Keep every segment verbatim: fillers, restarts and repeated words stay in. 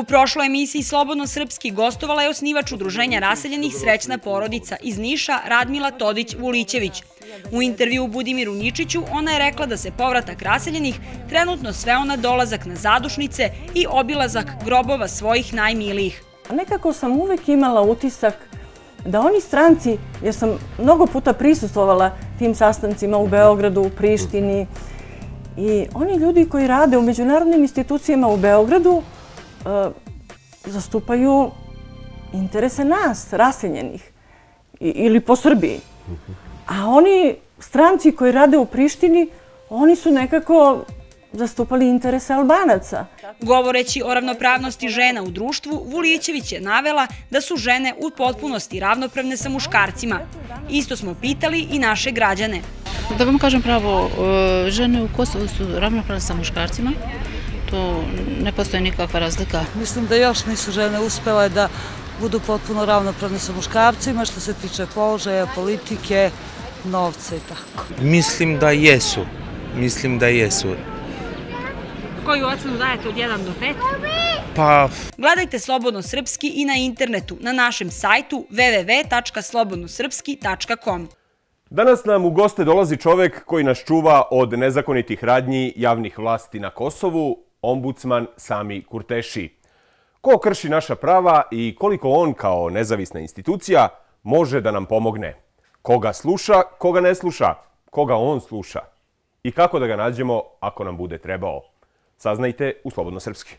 U prošloj emisiji Slobodno Srpski gostovala je osnivač udruženja raseljenih Srećna porodica iz Niša Radmila Todić-Vulićević. U intervju Budimiru Ničiću ona je rekla da se povratak raseljenih trenutno sveo na dolazak na zadušnice i obilazak grobova svojih najmilijih. Nekako sam uvek imala utisak da oni stranci, jer sam mnogo puta prisustvovala tim sastancima u Beogradu, u Prištini, i oni ljudi koji rade u međunarodnim institucijama u Beogradu zastupaju interese nas, raseljenih, ili po Srbiji. A oni stranci koji rade u Prištini, oni su nekako zastupali interese Albanaca. Govoreći o ravnopravnosti žena u društvu, Vulićević je navela da su žene u potpunosti ravnopravne sa muškarcima. Isto smo pitali i naše građane. Da vam kažem pravo, žene u Kosovu su ravnopravne sa muškarcima. To ne postoji nikakva razlika. Mislim da još nisu žene uspele da budu potpuno ravnopravne sa muškarcima što se tiče položaja, politike, novca i tako. Mislim da jesu. Mislim da jesu. Koju ocenu dajete od jedan do pet? Pa... Gledajte Slobodno Srpski i na internetu, na našem sajtu www tačka slobodno srpski tačka com. Danas nam u goste dolazi čovjek koji nas čuva od nezakonitih radnji javnih vlasti na Kosovu, ombudsman Sami Kurteši. Ko krši naša prava i koliko on kao nezavisna institucija može da nam pomogne? Koga sluša, koga ne sluša, koga on sluša i kako da ga nađemo ako nam bude trebao. Saznajte u Slobodno Srpski.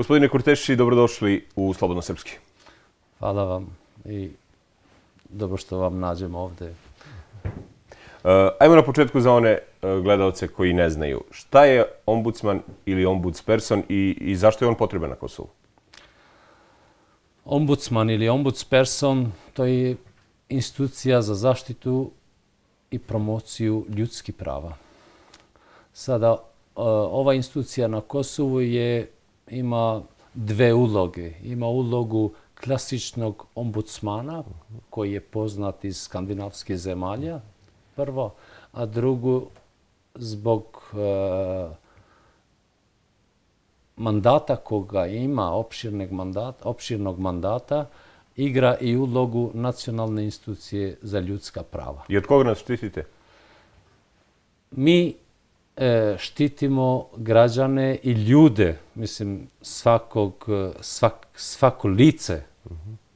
Gospodine Kurteši, dobrodošli u Slobodno Srpski. Hvala vam i dobro što vam nađemo ovdje. Ajmo na početku za one gledalce koji ne znaju. Šta je ombudsman ili ombudsperson i zašto je on potreban na Kosovu? Ombudsman ili ombudsperson to je institucija za zaštitu i promociju ljudskih prava. Sada, ova institucija na Kosovu je ima dve uloge. Ima ulogu klasičnog ombudsmana koji je poznat iz skandinavskih zemalja, prvo, a drugo zbog uh, mandata koga ima, opširnog mandata, opširnog mandata, igra i ulogu nacionalne institucije za ljudska prava. I od koga nas štitite? Mi štitimo građane i ljude, mislim, svakog, svak, svako lice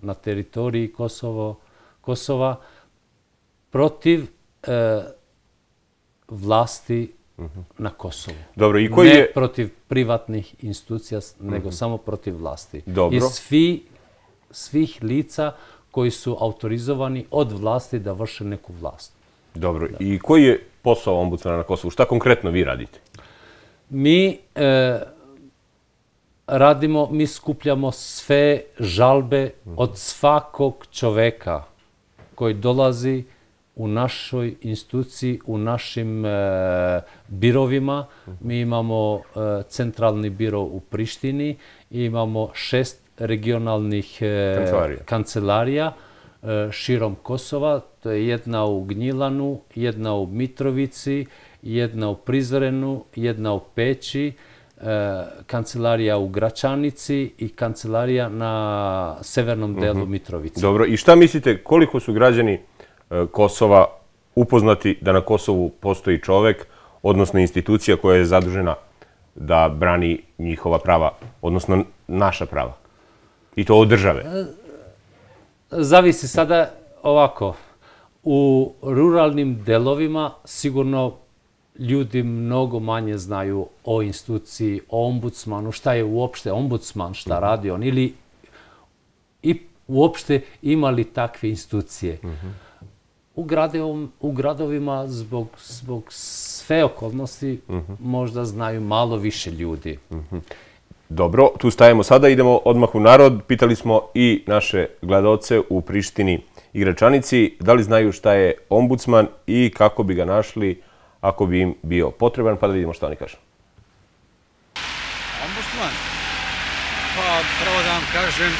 na teritoriji Kosovo, Kosova protiv eh, vlasti na Kosovu. Dobro, i koji je... Ne protiv privatnih institucija, nego samo protiv vlasti. Dobro. I svi, svih lica koji su autorizovani od vlasti da vrše neku vlast. Dobro, i koji je posao ombudsmana na Kosovu? Šta konkretno vi radite? Mi e, radimo, mi skupljamo sve žalbe od svakog čoveka koji dolazi u našoj instituciji, u našim e, birovima. Mi imamo e, centralni biro u Prištini, imamo šest regionalnih e, kancelarija. kancelarija širom Kosova, to je jedna u Gnjilanu, jedna u Mitrovici, jedna u Prizrenu, jedna u Peći, kancelarija u Gračanici i kancelarija na severnom delu Mitrovice. Dobro, i šta mislite, koliko su građani Kosova upoznati da na Kosovu postoji čovek, odnosno institucija koja je zadužena da brani njihova prava, odnosno naša prava, i to od države? Zavisi sada ovako, u ruralnim delovima sigurno ljudi mnogo manje znaju o instituciji, o ombudsmanu, šta je uopšte ombudsman, šta radi on, ili i uopšte imali takve institucije. U, gradovom, u gradovima, zbog, zbog sve okolnosti, uh-huh. možda znaju malo više ljudi. Uh-huh. Dobro, tu stajemo sada, idemo odmah u narod. Pitali smo i naše gledalce u Prištini i Gračanici da li znaju šta je ombudsman i kako bi ga našli ako bi im bio potreban, pa da vidimo šta oni kažu. Ombudsman? Pa prvo da vam kažem,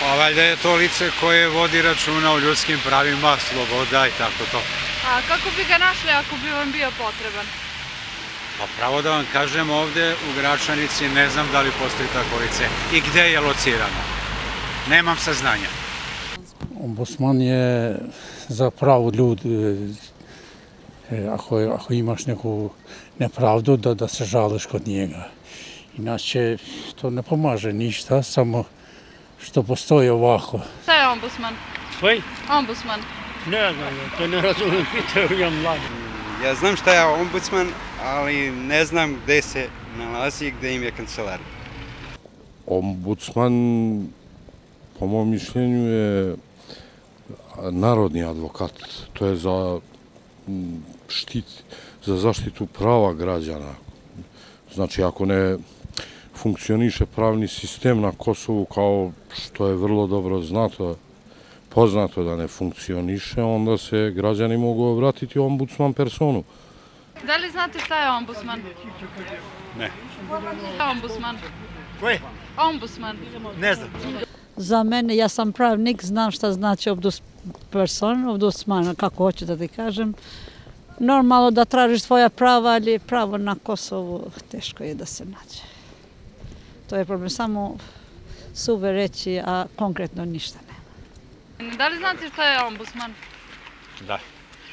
pa valjda je to lice koje vodi računa o ljudskim pravima, sloboda i tako to. A kako bi ga našli ako bi vam bio potreban? Pa pravo da vam kažem, ovdje u Gračanici ne znam da li postoji tako lice i gdje je locirano. Nemam saznanja. Ombudsman je zapravo ljudi, ako, ako imaš neku nepravdu, da, da se žališ kod njega. Inače, to ne pomaže ništa, samo što postoji ovako. Šta je ombudsman? Koji? Ombudsman. Ne znam, to ne razumijem, pitaju ja mladi. Ja znam šta je ombudsman, ali ne znam gdje se nalazi i gdje im je kancelar. Ombudsman, po mom mišljenju, je narodni advokat. To je za štit, za zaštitu prava građana. Znači, ako ne funkcioniše pravni sistem na Kosovu, kao što je vrlo dobro znato, poznato da ne funkcioniše, onda se građani mogu obratiti ombudsman personu. Da li znate šta je ombudsman? Ne. Ombudsman. Koji? Ombudsman. Ne znam. Za mene, ja sam pravnik, znam šta znači person, ombudsman, kako hoću da ti kažem. Normalno da tražiš svoja prava, ali pravo na Kosovu teško je da se nađe. To je problem, samo suve reći, a konkretno ništa nema. Da li znate šta je ombudsman? Da.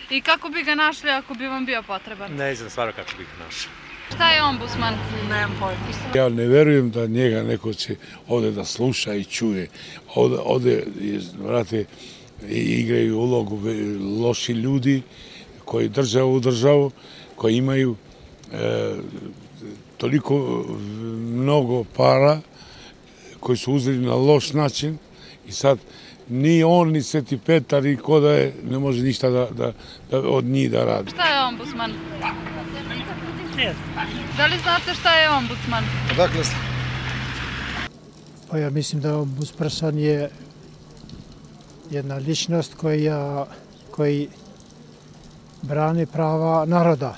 I kako bi ga našli ako bi vam bio potreban? Ne znam stvarno kako bi ga našli. Šta je ombudsman? Nemam pojma. Ja ne verujem da njega neko će ovdje da sluša i čuje. Ovdje, ovdje vrate, igraju ulogu loši ljudi koji drže ovu državu, koji imaju e, toliko mnogo para koji su uzeli na loš način i sad ni on, ni Sveti Petar, ni ko da je, ne može ništa da, da, da od njih da radi. Šta je ombudsman? Da li znate šta je ombudsman? Dakle, pa ja mislim da ombudsperson je jedna ličnost koja, koji brani prava naroda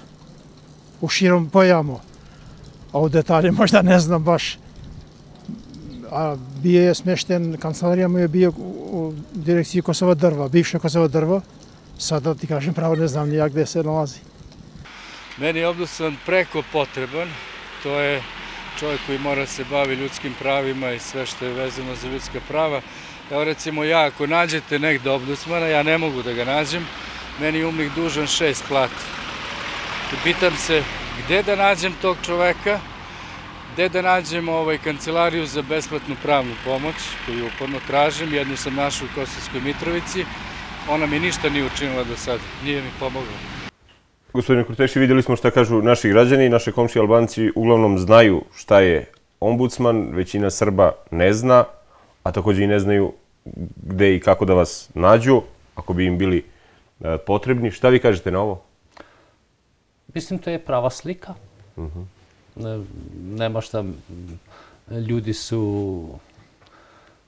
u širom pojamu. A u detalje možda ne znam baš. A bio je smješten, kancelarija mu je bio u direkciji Kosova drva, bivše Kosova drvo. Sada ti kažem pravo, ne znam nijak gdje se nalazi. Meni je ombudsman preko potreban. To je čovjek koji mora se bavi ljudskim pravima i sve što je vezano za ljudska prava. Evo recimo ja, ako nađete negdje ombudsmana, ja ne mogu da ga nađem. Meni je umnik dužan šest plati. I pitam se, gdje da nađem tog čoveka, gdje da nađem ovaj kancelariju za besplatnu pravnu pomoć koju uporno tražim, jednu sam našao u Kosovskoj Mitrovici, ona mi ništa nije učinila do sada, nije mi pomogla. Gospodine Kurteši, vidjeli smo šta kažu naši građani, naše komšije Albanci uglavnom znaju šta je ombudsman, većina Srba ne zna, a također i ne znaju gdje i kako da vas nađu, ako bi im bili potrebni. Šta vi kažete na ovo? Mislim, to je prava slika. Ne, nema šta, ljudi su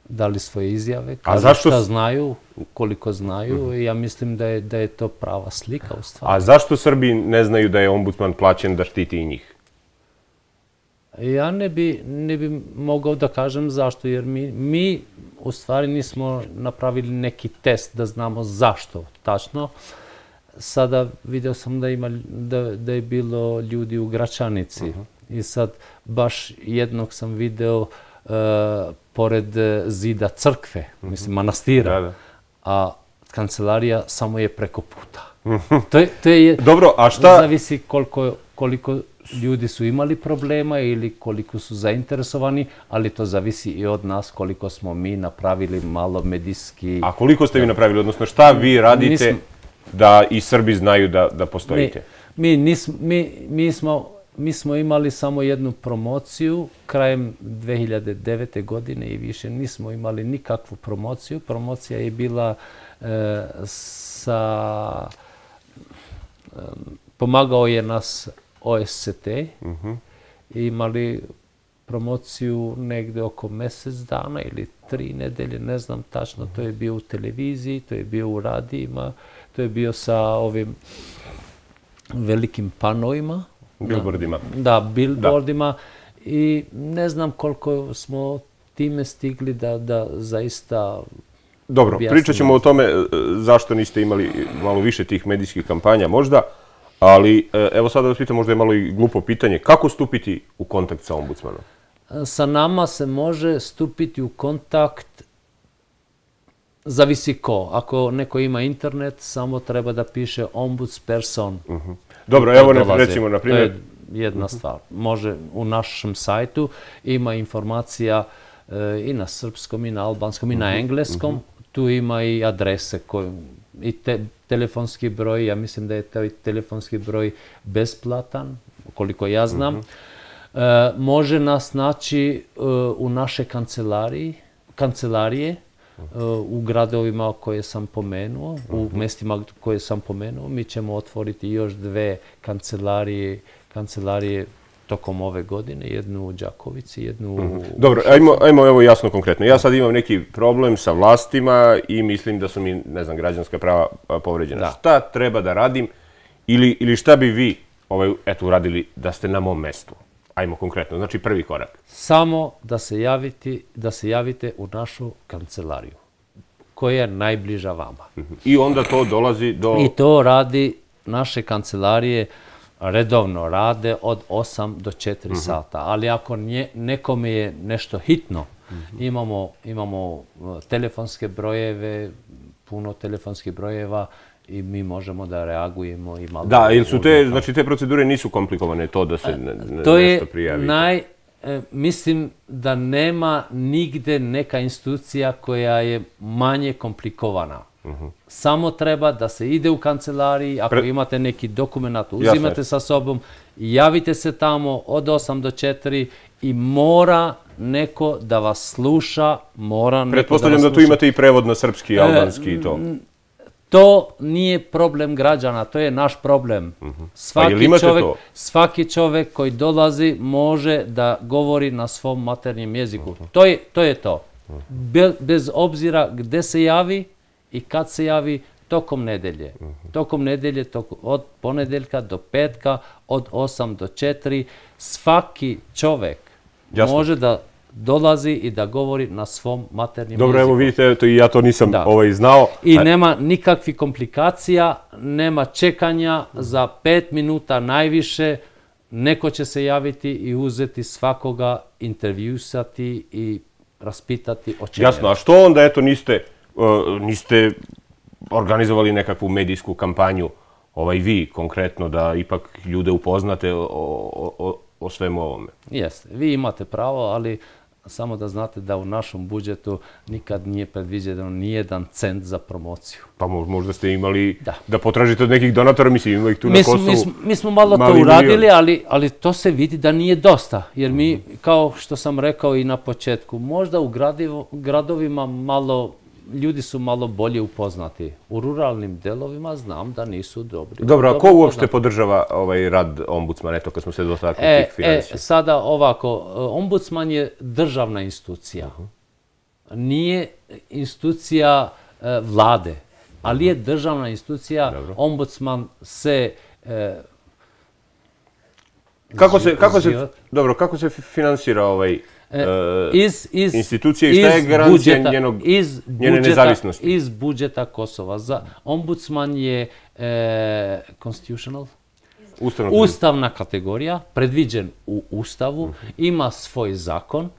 dali svoje izjave, kada šta znaju, koliko znaju, i ja mislim da je, da je to prava slika u stvari. A zašto Srbi ne znaju da je ombudsman plaćen da štiti i njih? Ja ne bi, ne bi mogao da kažem zašto, jer mi, mi u stvari nismo napravili neki test da znamo zašto tačno. Sada vidio sam da, ima, da, da je bilo ljudi u Gračanici. Uh-huh. I sad baš jednog sam video uh, pored zida crkve, uh-huh. mislim manastira, da, da. A kancelarija samo je preko puta. Uh-huh. To je, to je, dobro, a šta... Zavisi koliko, koliko ljudi su imali problema ili koliko su zainteresovani, ali to zavisi i od nas koliko smo mi napravili malo medijski... A koliko ste vi napravili, odnosno šta vi radite... Nisam... da i Srbi znaju da, da postojite. Mi, mi, nismo, mi, mi smo mi smo imali samo jednu promociju krajem dve hiljade devete. godine i više nismo imali nikakvu promociju. Promocija je bila e, sa... E, pomagao je nas O S C T. Uh-huh. Imali promociju negde oko mjesec dana ili tri nedelje, ne znam tačno. Uh-huh. To je bio u televiziji, to je bio u radijima, to je bio sa ovim velikim panovima. Billboardima. Da, billboardima. I ne znam koliko smo time stigli da, da zaista... Dobro, pričat ćemo o tome zašto niste imali malo više tih medijskih kampanja možda, ali evo sada vas pitam, možda je malo i glupo pitanje, kako stupiti u kontakt sa ombudsmanom? Sa nama se može stupiti u kontakt, zavisi ko. Ako neko ima internet, samo treba da piše ombudsperson. Uh-huh. Dobro, evo ne, recimo, na primjer... To je jedna stvar. Može, u našem sajtu ima informacija e, i na srpskom, i na albanskom, i na engleskom. Tu ima i adrese koje, i te, telefonski broj. Ja mislim da je taj telefonski broj besplatan, koliko ja znam. E, može nas naći e, u naše kancelariji, kancelarije, u gradovima koje sam pomenuo, u mjestima koje sam pomenuo. Mi ćemo otvoriti još dve kancelarije, kancelarije tokom ove godine, jednu u Đakovici, jednu u... Dobro, ajmo, ajmo evo jasno konkretno. Ja sad imam neki problem sa vlastima i mislim da su mi, ne znam, građanska prava povređena. Da. Šta treba da radim ili, ili šta bi vi ovaj, eto, uradili da ste na mom mjestu? Ajmo konkretno, znači prvi korak. Samo da se, javiti, da se javite u našu kancelariju koja je najbliža vama. I onda to dolazi do... I to radi, naše kancelarije redovno rade od osam do četiri uh-huh. sata. Ali ako nje, nekome je nešto hitno, uh-huh. imamo, imamo telefonske brojeve, puno telefonskih brojeva, i mi možemo da reagujemo i malo... Da, jer su te, znači te procedure nisu komplikovane, to da se ne, ne, to nešto prijavi. Naj, mislim da nema nigde neka institucija koja je manje komplikovana. Uh-huh. Samo treba da se ide u kancelariji, ako Pre... imate neki dokument, uzimate Jasne. sa sobom, javite se tamo od osam do četiri i mora neko da vas sluša, mora neko... Pretpostavljam da, da tu imate i prevod na srpski, albanski i to. To nije problem građana, to je naš problem. Svaki čovjek, svaki čovjek koji dolazi može da govori na svom maternjem jeziku. To je to. Je to. Be, bez obzira gdje se javi i kad se javi, tokom nedelje. Tokom nedelje, tokom, od ponedeljka do petka, od osam do četiri, svaki čovjek Jasno. može da dolazi i da govori na svom maternjem jeziku. Dobro, evo vidite, to i ja to nisam ovaj znao. I nema nikakvih komplikacija, nema čekanja, za pet minuta najviše neko će se javiti i uzeti svakoga, intervjusati i raspitati o čemu. Jasno, a što onda, eto, niste, uh, niste organizovali nekakvu medijsku kampanju, ovaj vi konkretno, da ipak ljude upoznate o, o, o, o svemu ovome? Jeste, vi imate pravo, ali... Samo da znate da u našom budžetu nikad nije predviđeno nijedan cent za promociju. Pa možda ste imali da, da potražite od nekih donatora, mislim ima ih tu mi na Kosovu. Mi smo, mi smo malo to uradili, ali, ali to se vidi da nije dosta. Jer mi, mm-hmm. kao što sam rekao i na početku, možda u gradivo, gradovima malo, ljudi su malo bolje upoznati. U ruralnim delovima znam da nisu dobri. Dobro, a ko uopšte upoznati. podržava ovaj rad ombudsmana, eto kad smo se dotakli e, tih financija? E, sada ovako, ombudsman je državna institucija. Uh-huh. Nije institucija e, vlade, ali je državna institucija. Dobro. Ombudsman se... E, kako se, kako se, dobro, kako se finansira ovaj... Iz, iz, institucije i šta je garancija budžeta, njenog, iz budžeta, njene nezavisnosti? Iz budžeta Kosova. Za, ombudsman je e, constitutional, Ustavno. ustavna kategorija, predviđen u Ustavu, uh-huh. ima svoj zakon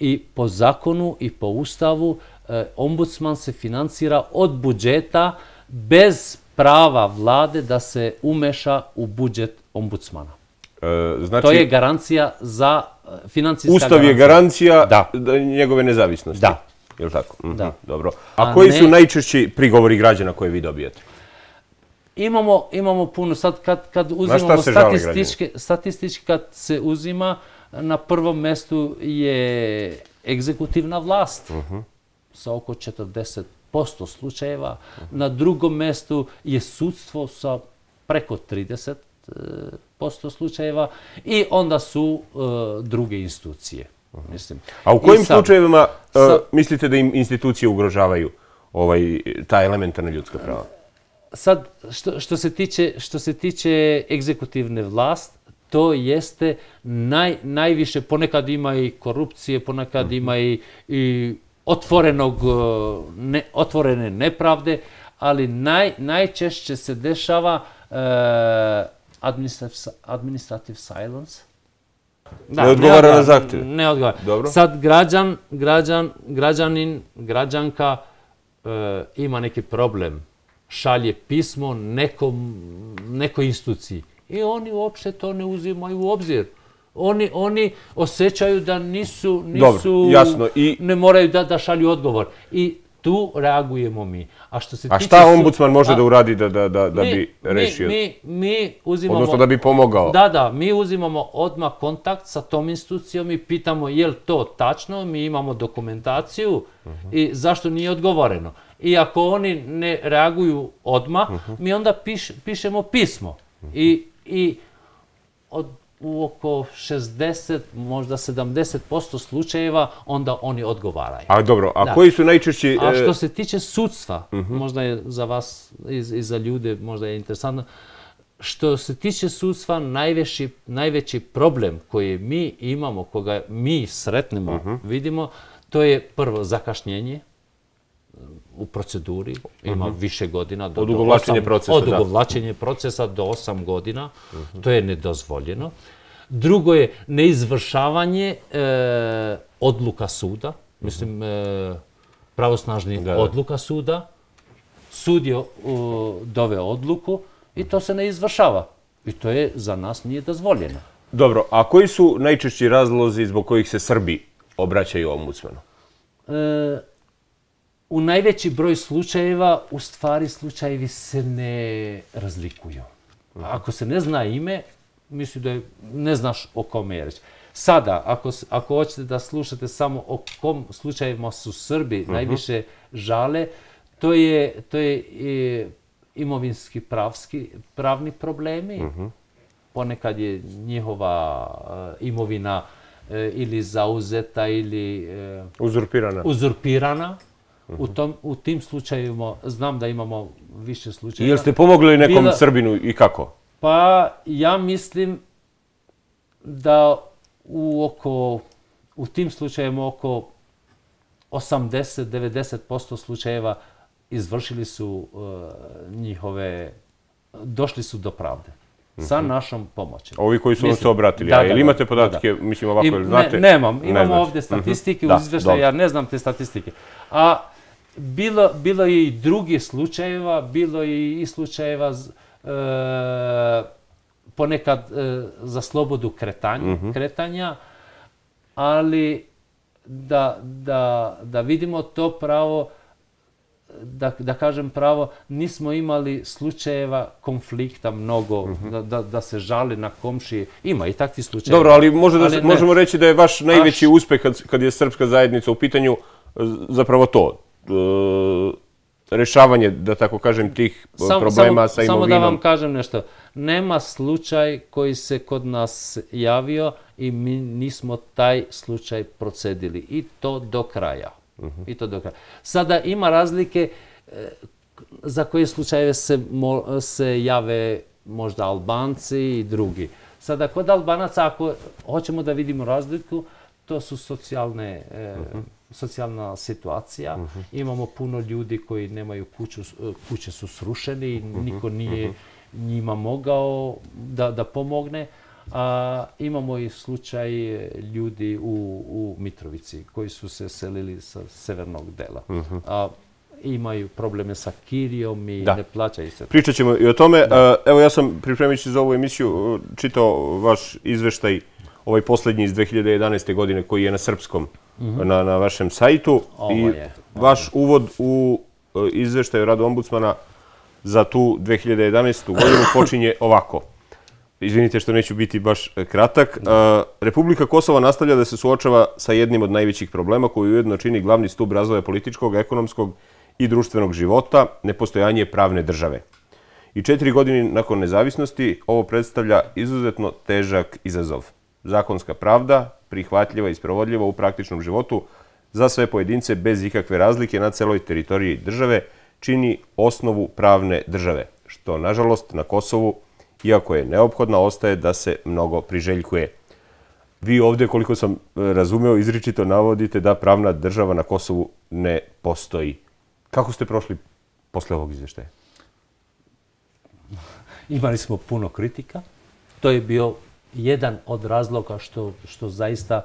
i po zakonu i po Ustavu e, ombudsman se financira od budžeta bez prava vlade da se umeša u budžet ombudsmana. E, znači... To je garancija za... Ustav je garancija da. njegove nezavisnosti. Da. Jel tako? Mhm, da. Dobro. A, A koji ne... su najčešći prigovori građana koje vi dobijete? Imamo, imamo puno, sad kad, kad uzimamo statističke, statističke, kad se uzima, na prvom mjestu je egzekutivna vlast uh-huh. sa oko četrdeset posto slučajeva, uh-huh. na drugom mjestu je sudstvo sa preko trideset posto slučajeva i onda su uh, druge institucije. Uh-huh. Mislim. A u kojim sam, slučajevima uh, sa, mislite da im institucije ugrožavaju ovaj, ta elementarna ljudska prava? Sad, što, što, se tiče, što se tiče egzekutivne vlast, to jeste naj, najviše, ponekad ima i korupcije, ponekad mm-hmm. ima i, i otvorenog, ne, otvorene nepravde, ali naj, najčešće se dešava uh, administrative, administrative silence. Da, ne odgovara ne, na zahtjeve. Ne odgovara. Dobro. Sad građan, građan, građanin, građanka uh, ima neki problem. Šalje pismo nekom, nekoj instituciji. I oni uopšte to ne uzimaju u obzir. Oni, oni osjećaju da nisu, nisu Dobro, I... ne moraju da, da šalju odgovor. I tu reagujemo mi. A, što se A tiče šta ombudsman su... može da uradi da, da, da, da mi, bi rešio? Mi, mi uzimamo... Odnosno da bi pomogao. Da, da. Mi uzimamo odmah kontakt sa tom institucijom i pitamo je li to tačno, mi imamo dokumentaciju uh-huh. i zašto nije odgovoreno. I ako oni ne reaguju odmah, uh-huh. mi onda piš, pišemo pismo. Uh-huh. I, i od, u oko šezdeset, možda sedamdeset posto slučajeva, onda oni odgovaraju. A dobro, a da. koji su najčešći... A što se tiče sudstva, uh-huh. možda je za vas i, i za ljude možda je interesantno, što se tiče sudstva, najveći, najveći problem koji mi imamo, koga mi sretnemo, uh-huh. vidimo, to je prvo zakašnjenje u proceduri, ima uh-huh. više godina. Do, odugovlačenje do osam, procesa. Odugovlačenje procesa do osam godina, uh-huh. to je nedozvoljeno. Drugo je neizvršavanje e, odluka suda, uh-huh. mislim e, pravosnažnih odluka suda. Sud je o, doveo odluku i to se ne izvršava. I to je za nas nije dozvoljeno. Dobro, a koji su najčešći razlozi zbog kojih se Srbi obraćaju ombudsmanu? E, U najveći broj slučajeva, u stvari, slučajevi se ne razlikuju. Ako se ne zna ime, mislim da je, ne znaš o kome je reč. Sada, ako, ako hoćete da slušate samo o kom slučajevima su Srbi uh-huh. najviše žale, to je, to je e, imovinski pravski, pravni problemi. Uh-huh. Ponekad je njihova e, imovina e, ili zauzeta ili e, uzurpirana. uzurpirana. U, tom, u tim slučajevima znam da imamo više slučajeva. Jel ste pomogli nekom Bila, Srbinu i kako? Pa ja mislim da u, oko, u tim slučajevima oko osamdeset do devedeset posto slučajeva izvršili su uh, njihove, došli su do pravde. Sa našom pomoći. Ovi koji su vam se obratili, da, a ili imate podatke, da. mislim ovako, ili znate? Ne, nemam, imamo ne ovdje statistike, uh-huh. izvještaj, ja ne znam te statistike. A bilo, bilo je i drugih slučajeva, bilo je i slučajeva e, ponekad e, za slobodu kretanja, uh-huh. kretanja ali da, da, da vidimo to pravo, Da, da kažem pravo, nismo imali slučajeva konflikta mnogo, uh-huh. da, da se žali na komšije. Ima i takvi slučajevi. Dobro, ali, možda ali da se, možemo reći da je vaš najveći Aš... uspeh kad, kad je srpska zajednica u pitanju zapravo to. E, rešavanje, da tako kažem, tih sam, problema sam, sa imovinom. Samo da vam kažem nešto. Nema slučaj koji se kod nas javio i mi nismo taj slučaj procedili. I to do kraja. Uh-huh. I to do kraja. Sada ima razlike e, za koje slučajeve se, mo, se jave možda Albanci i drugi. Sada kod Albanaca, ako hoćemo da vidimo razliku, to su socijalne, e, uh-huh. socijalna situacija. Uh-huh. Imamo puno ljudi koji nemaju kuću, kuće su srušene i uh-huh. niko nije uh-huh. njima mogao da, da pomogne. A imamo i slučaj ljudi u, u Mitrovici koji su se selili sa severnog dela. Uh-huh. A imaju probleme sa kirijom i da. ne plaćaju se. Pričat ćemo i o tome. Da. Evo ja sam, pripremajući za ovu emisiju, čitao vaš izveštaj, ovaj posljednji iz dve hiljade jedanaeste. godine koji je na srpskom, uh-huh. na, na vašem sajtu. Ovo I je. Ovo. Vaš uvod u izveštaju rada ombudsmana za tu dve hiljade jedanaestu. godinu počinje ovako. Izvinite što neću biti baš kratak. Republika Kosova nastavlja da se suočava sa jednim od najvećih problema koji ujedno čini glavni stup razvoja političkog, ekonomskog i društvenog života, nepostojanje pravne države. I četiri godine nakon nezavisnosti ovo predstavlja izuzetno težak izazov. Zakonska pravda, prihvatljiva i sprovodljiva u praktičnom životu za sve pojedince bez ikakve razlike na celoj teritoriji države čini osnovu pravne države, što nažalost na Kosovu, iako je neophodna, ostaje da se mnogo priželjkuje. Vi ovdje, koliko sam razumeo, izričito navodite da pravna država na Kosovu ne postoji. Kako ste prošli posle ovog izvještaja? Imali smo puno kritika. To je bio jedan od razloga što, što zaista...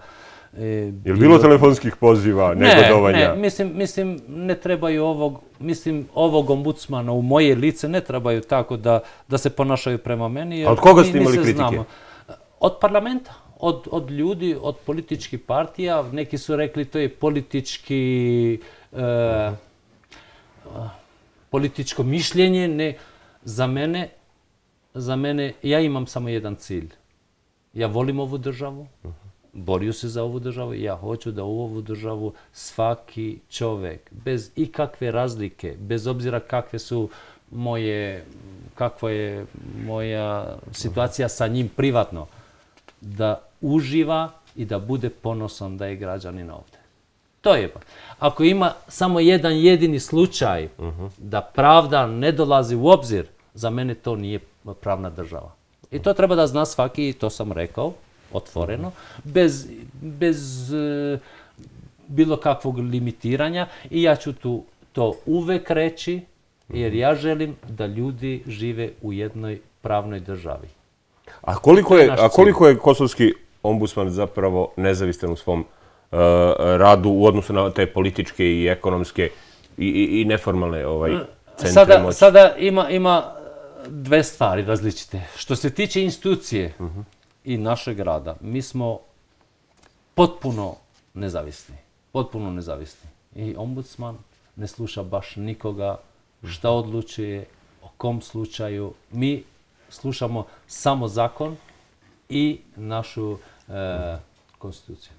E, je li bilo telefonskih poziva, negodovanja? Ne, ne. Mislim, mislim, ne trebaju ovog, mislim, ovog ombudsmana u moje lice, ne trebaju tako da, da se ponašaju prema meni. A od koga ste imali kritike? Znamo. Od parlamenta, od, od ljudi, od političkih partija. Neki su rekli to je politički... E, političko mišljenje, ne... Za mene, za mene, ja imam samo jedan cilj. Ja volim ovu državu, borio se za ovu državu i ja hoću da u ovu državu svaki čovjek, bez ikakve razlike, bez obzira kakve su moje, kakva je moja situacija sa njim privatno, da uživa i da bude ponosan da je građanin ovdje. To je pa. Ako ima samo jedan jedini slučaj da pravda ne dolazi u obzir, za mene to nije pravna država. I to treba da zna svaki, i to sam rekao, otvoreno, bez, bez e, bilo kakvog limitiranja. I ja ću tu to uvek reći, jer ja želim da ljudi žive u jednoj pravnoj državi. A koliko je, a koliko je kosovski ombudsman zapravo nezavistan u svom e, radu u odnosu na te političke i ekonomske i, i, i neformalne ovaj, centre sada, moći? Sada ima... ima dve stvari različite. Što se tiče institucije uh-huh. i našeg rada, mi smo potpuno nezavisni. Potpuno nezavisni. I ombudsman ne sluša baš nikoga šta odlučuje, o kom slučaju. Mi slušamo samo zakon i našu e, konstituciju.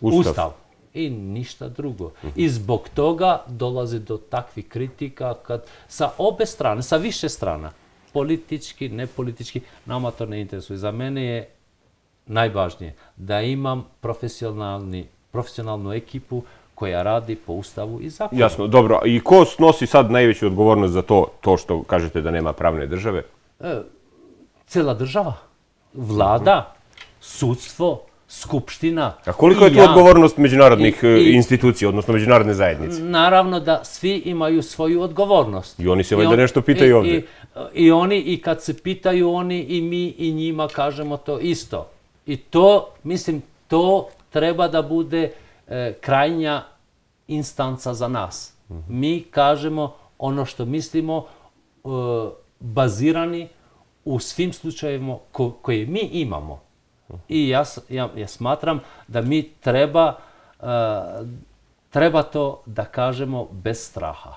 Ustav. Ustav. I ništa drugo. I zbog toga dolazi do takvih kritika kad sa obe strane, sa više strana, politički, nepolitički, nama to ne interesuje. Za mene je najvažnije da imam profesionalni, profesionalnu ekipu koja radi po ustavu i zakonu. Jasno, dobro. I ko snosi sad najveću odgovornost za to, to što kažete da nema pravne države? E, cela država, vlada, sudstvo, Skupština. A koliko je to odgovornost međunarodnih institucija, odnosno međunarodne zajednice? Naravno da svi imaju svoju odgovornost. I oni se valjda nešto pitaju ovdje. I oni, i kad se pitaju oni, i mi i njima kažemo to isto. I to, mislim, to treba da bude krajnja instanca za nas. Mi kažemo ono što mislimo, bazirani u svim slučajevima koje mi imamo. I ja, ja, ja smatram da mi treba, uh, treba to da kažemo bez straha.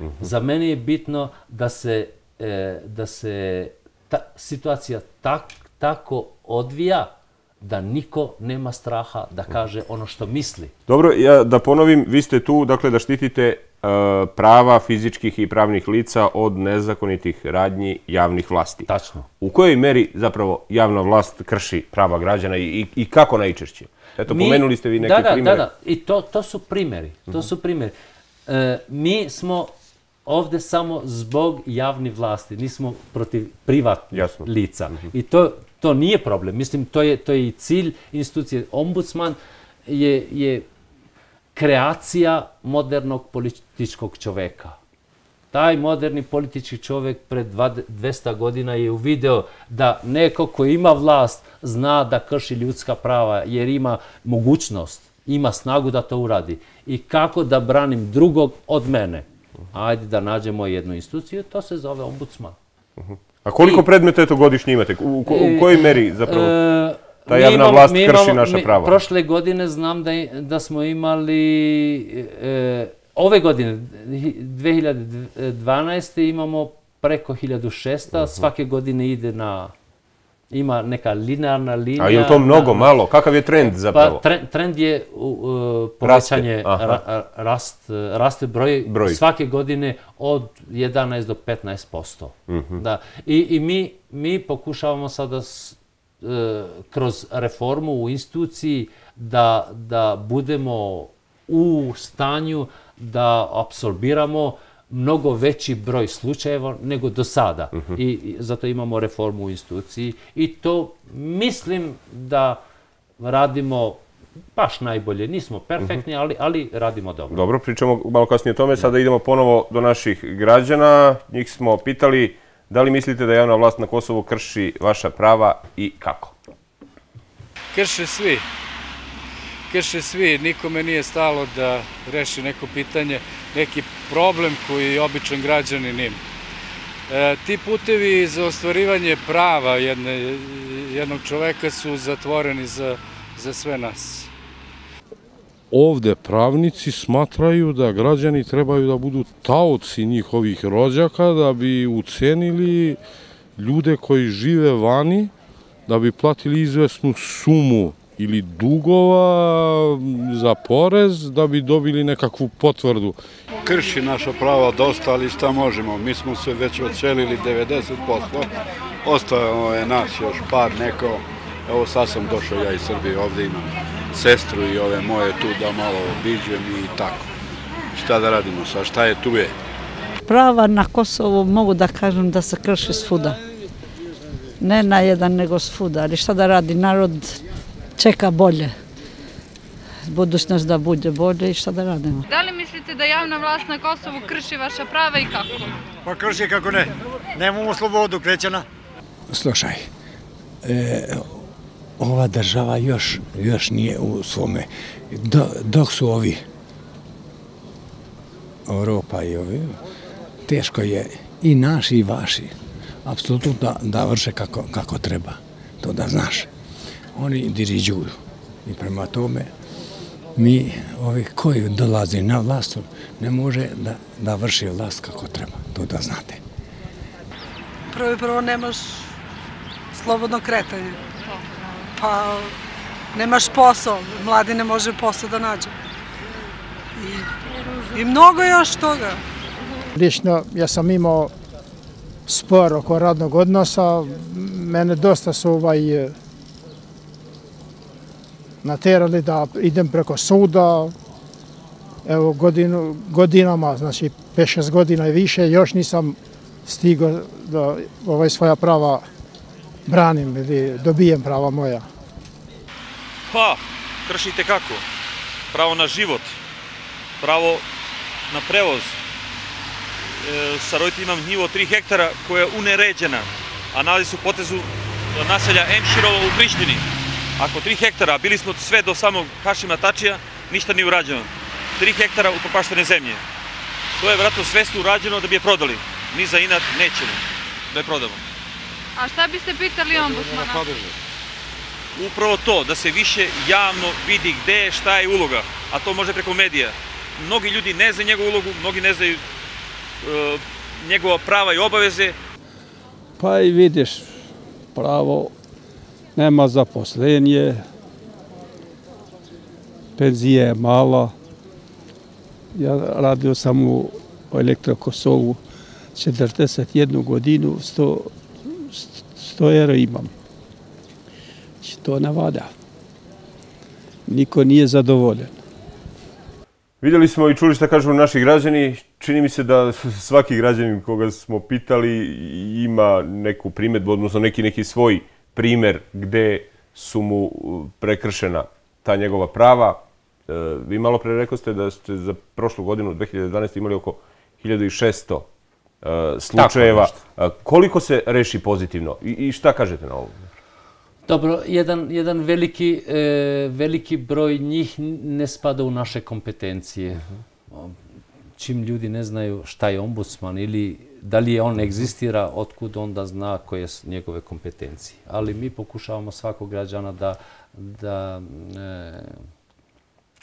Uh-huh. Za mene je bitno da se, eh, da se ta situacija tak, tako odvija da niko nema straha da kaže ono što misli. Dobro, ja da ponovim, vi ste tu dakle, da štitite uh, prava fizičkih i pravnih lica od nezakonitih radnji javnih vlasti. Tačno. U kojoj meri zapravo javna vlast krši prava građana i, i kako najčešće? Eto, mi, pomenuli ste vi neke da, da, primere. Da, da, i to, to su primjeri. To uh-huh. su primjeri. E, mi smo ovdje samo zbog javne vlasti, nismo protiv privatnih Jasno. lica. Uh-huh. I to... To nije problem. Mislim, to je, to je i cilj institucije. Ombudsman je, je kreacija modernog političkog čoveka. Taj moderni politički čovek pred dvesta godina je uvideo da neko koji ima vlast zna da krši ljudska prava jer ima mogućnost, ima snagu da to uradi. I kako da branim drugog od mene? Ajde da nađemo jednu instituciju, to se zove ombudsman. Uh-huh. A koliko predmeta eto godišnje imate? U, u, u kojoj meri zapravo ta javna imamo, vlast krši imamo, naša prava? Mi, prošle godine znam da, da smo imali e, Ove godine, dve hiljade dvanaeste. imamo preko hiljadu šesto, svake godine ide na... Ima neka linearna linija... A je li to mnogo, malo? Kakav je trend zapravo? Pa, trend je uh, povećanje, ra, rast, raste broj, broj svake godine od jedanaest do petnaest posto. Uh-huh. Da. I, i mi, mi pokušavamo sada s, uh, kroz reformu u instituciji da, da budemo u stanju da apsorbiramo mnogo veći broj slučajeva nego do sada. Uh-huh. I, I zato imamo reformu u instituciji i to mislim da radimo baš najbolje. Nismo perfektni, uh-huh, ali, ali radimo dobro. Dobro, pričamo malo kasnije o tome. Sada idemo ponovo do naših građana. Njih smo pitali da li mislite da javna vlast na Kosovu krši vaša prava i kako? Krše svi. Krše svi. Nikome nije stalo da reši neko pitanje, neki problem koji običan građanin ima. E, ti putevi za ostvarivanje prava jedne, jednog čoveka su zatvoreni za, za sve nas. Ovde pravnici smatraju da građani trebaju da budu taoci njihovih rođaka, da bi ucenili ljude koji žive vani, da bi platili izvesnu sumu ili dugova za porez, da bi dobili nekakvu potvrdu. Krši naša prava dosta, ali šta možemo? Mi smo se već odselili devedeset posto, ostalo je nas još par neko. Evo sad sam došao ja iz Srbije, ovdje imam sestru i ove moje tu da malo obiđem i tako. Šta da radimo sad, šta je tu je? Prava na Kosovu mogu da kažem da se krši svuda. Ne na jedan nego svuda, ali šta da radi narod? Čeka bolje, budućnost da bude bolje i šta da radimo. Da li mislite da javna vlast na Kosovu krši vaša prava i kako? Pa krši kako ne, nemamo slobodu krećena. Slušaj, e, ova država još, još nije u svome, Do, dok su ovi, Europa i ovi, teško je i naši i vaši, apsolutno da, da vrše kako, kako treba, to da znaš. Oni diriđuju i prema tome mi, ovi koji dolaze na vlast, ne može da, da vrši vlast kako treba, to da znate. Prvo i prvo nemaš slobodno kretanje, pa nemaš posao, mladi ne može posao da nađe i, i mnogo još toga. Lično, ja sam imao spor oko radnog odnosa, mene dosta su ovaj... naterali da idem preko suda, evo godinu, godinama, znači pet šest godina i više, još nisam stigao da ovaj svoja prava branim ili dobijem prava moja. Pa, kršite kako? Pravo na život, pravo na prevoz. E, sa roditeljima imam njivo tri hektara koja je uneređena, a nalazi se u potezu naselja Emširovo u Prištini. Ako tri hektara, bili smo sve do samog Hašima Tačija, ništa nije urađeno. tri hektara upropaštene zemlje. To je vratno svesno urađeno da bi je prodali. Mi za inat nećemo da je prodamo. A šta biste pitali ombudsmana? Upravo to, da se više javno vidi gde je, šta je uloga. A to može preko medija. Mnogi ljudi ne znaju njegovu ulogu, mnogi ne znaju uh, njegova prava i obaveze. Pa i vidiš pravo... Nema zaposlenje, penzija je mala. Ja radio sam u Elektrokosovu četrdeset jednu godinu, sto euro imam. Znači to ne valja. Niko nije zadovoljen. Vidjeli smo i čuli šta kažu naši građani. Čini mi se da svaki građanin koga smo pitali ima neku primjedbu, odnosno neki neki svoj primjer gdje su mu prekršena ta njegova prava. E, vi malo pre rekoste da ste za prošlu godinu dve hiljade dvanaeste. imali oko hiljadu šesto e, slučajeva. E, koliko se reši pozitivno i, i šta kažete na ovo? Dobro, jedan, jedan veliki, e, veliki broj njih ne spada u naše kompetencije. Čim ljudi ne znaju šta je ombudsman ili da li je on egzistira, otkud onda zna koje su njegove kompetencije. Ali mi pokušavamo svakog građana da, da e,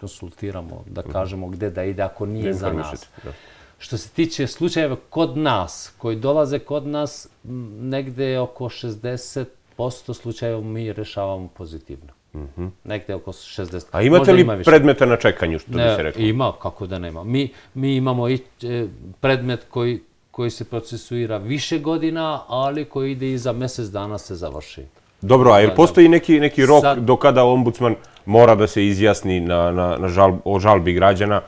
iskonsultiramo, da kažemo gde da ide ako nije za nas. Što se tiče slučajeva kod nas, koji dolaze kod nas, negde oko šezdeset posto slučajeva mi rešavamo pozitivno. Negde oko šezdeset posto. A imate li predmeta na čekanju, što bi se reklo? Ima, kako da nema. Mi imamo i predmet koji se procesuira više godina, ali koji ide i za mjesec dana se završi. Dobro, a je li postoji neki rok do kada ombudsman mora da se izjasni o žalbi građana?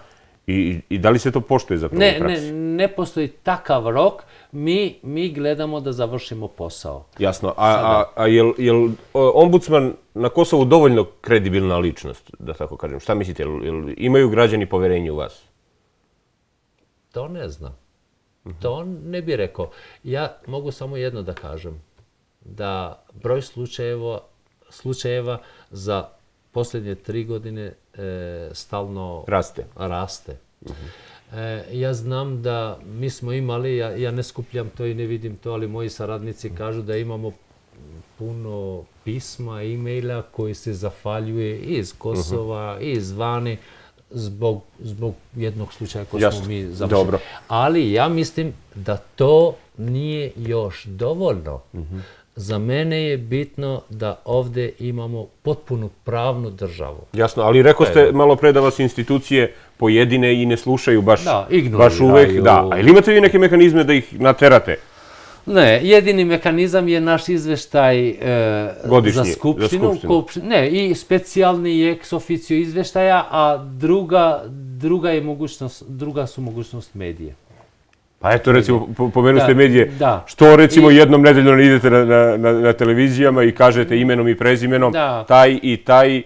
I da li se to poštuje zapravo u praksi? Ne postoji takav rok. Mi gledamo da završimo posao. Jasno. A je li ombudsman na Kosovu dovoljno kredibilna ličnost, da tako kažem? Šta mislite? Imaju građani poverenje u vas? To ne znam. To ne bih rekao. Ja mogu samo jedno da kažem. Da broj slučajeva za posljednje tri godine stalno raste. Ja znam da mi smo imali, ja ne skupljam to i ne vidim to, ali moji saradnici kažu da imamo puno pisma, e-maila koji se zahvaljuje iz Kosova, iz vani, zbog jednog slučaja koji smo mi završili. Ali ja mislim da to nije još dovoljno. Za mene je bitno da ovdje imamo potpuno pravnu državu. Jasno, ali rekao ste malo pre da vas institucije pojedine i ne slušaju baš uvek. Da, a ili imate vi neke mehanizme da ih naterate? Ne, jedini mehanizam je naš izveštaj za skupštinu. Ne, i specijalni je ex officio izveštaja, a druga su mogućnost medije. Pa eto, recimo, pomenuo ste medije, što recimo jednom nedeljno idete na televizijama i kažete imenom i prezimenom taj i taj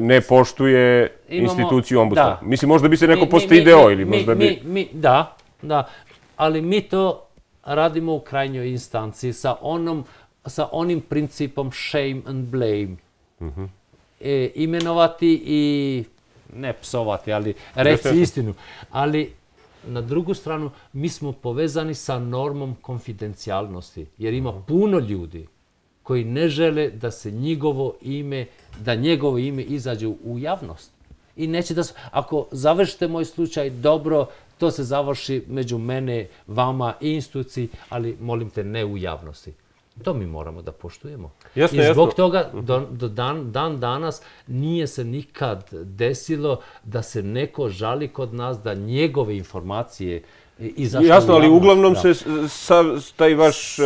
ne poštuje instituciju ombudsmana. Mislim, možda bi se neko postideo ili možda bi... Da, da, ali mi to radimo u krajnjoj instanci sa onim principom shame and blame. Imenovati i ne psovati, ali reći istinu. Ali... Na drugu stranu, mi smo povezani sa normom konfidencijalnosti, jer ima puno ljudi koji ne žele da se njegovo ime, da njegovo ime izađe u javnost. I neće da, ako završite moj slučaj, dobro, to se završi među mene, vama i instituciji, ali molim te ne u javnosti. To mi moramo da poštujemo. I zbog toga do dan danas nije se nikad desilo da se neko žali kod nas da njegove informacije izašle. Jasno, ali uglavnom se taj vaš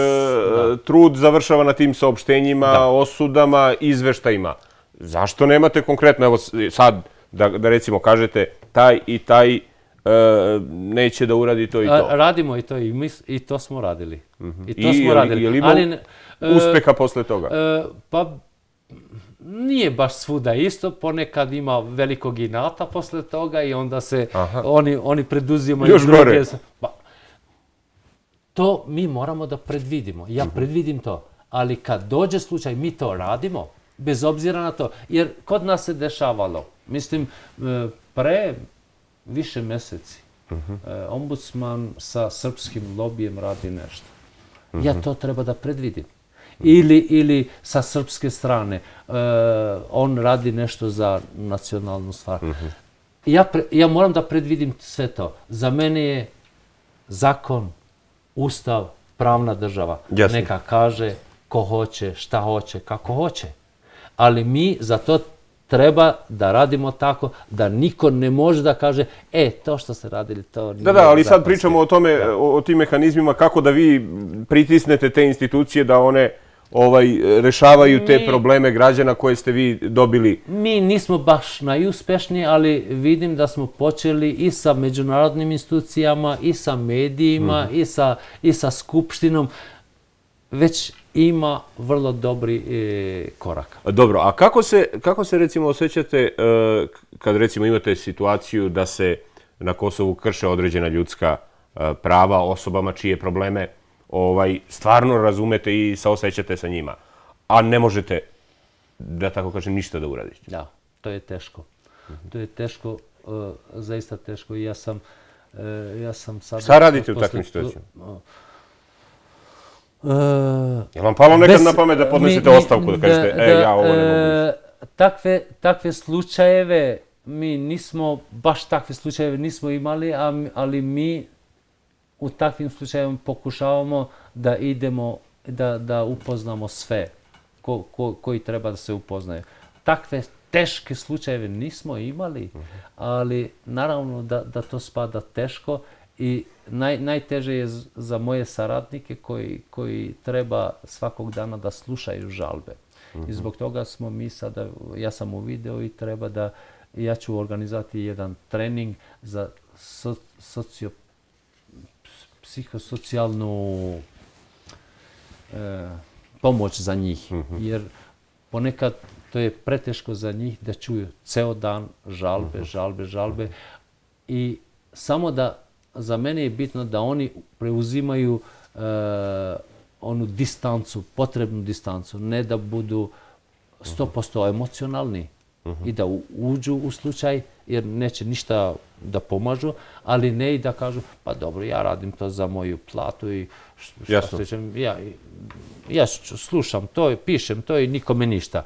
trud završava na tim saopštenjima, osudama, izveštajima. Zašto nemate konkretno, evo sad, da recimo kažete taj i taj neće da uradi to i to. Radimo i to i to smo radili. I to smo radili. Je li imao uspeha posle toga? Pa nije baš svuda isto. Ponekad ima velikog inata posle toga i onda se oni preduzimaju... Još gore. To mi moramo da predvidimo. Ja predvidim to. Ali kad dođe slučaj, mi to radimo. Bez obzira na to. Jer kod nas se dešavalo. Mislim, pre... više mjeseci. Ombudsman sa srpskim lobijem radi nešto. Ja to treba da predvidim. Ili sa srpske strane. On radi nešto za nacionalnu stvar. Ja moram da predvidim sve to. Za mene je zakon, ustav, pravna država. Neka kaže ko hoće, šta hoće, kako hoće. Ali mi za to treba da radimo tako da niko ne može da kaže e, to što ste radili, to nije... Da, da, ali sad pričamo o tome, o tim mehanizmima, kako da vi pritisnete te institucije da one rešavaju te probleme građana koje ste vi dobili. Mi nismo baš najuspešniji, ali vidim da smo počeli i sa međunarodnim institucijama, i sa medijima, i sa skupštinom. Već ima vrlo dobri korak. Dobro, a kako se recimo osjećate kad recimo imate situaciju da se na Kosovu krše određena ljudska prava osobama čije probleme stvarno razumete i saosećate sa njima, a ne možete, da tako kažem, ništa da uradite? Da, to je teško. To je teško, zaista teško. Ja sam sad... Šta radite u takvim situacijama? Je vam palo nekad na pamet da podnesete ostavku, da kažete, e, ja ovo ne mogu. Takve slučajeve mi nismo baš takve slučajeve nismo imali, ali mi u takvim slučajevima pokušavamo da idemo, da, da upoznamo sve ko, ko, koji treba da se upoznaju. Takve teške slučajeve nismo imali, ali naravno da, da to spada teško i naj, najteže je za moje saradnike koji, koji treba svakog dana da slušaju žalbe. I zbog toga smo mi sada, ja sam u video i treba da, ja ću organizati jedan trening za so, socio, psihosocijalnu e, pomoć za njih. Jer ponekad to je preteško za njih da čuju ceo dan žalbe, žalbe, žalbe. I samo da, za mene je bitno da oni preuzimaju e, onu distancu, potrebnu distancu, ne da budu sto posto emocionalni i da uđu u slučaj, jer neće ništa da pomažu, ali ne i da kažu pa dobro, ja radim to za moju platu i šta sličem, ja, ja slušam to, pišem to i nikome ništa.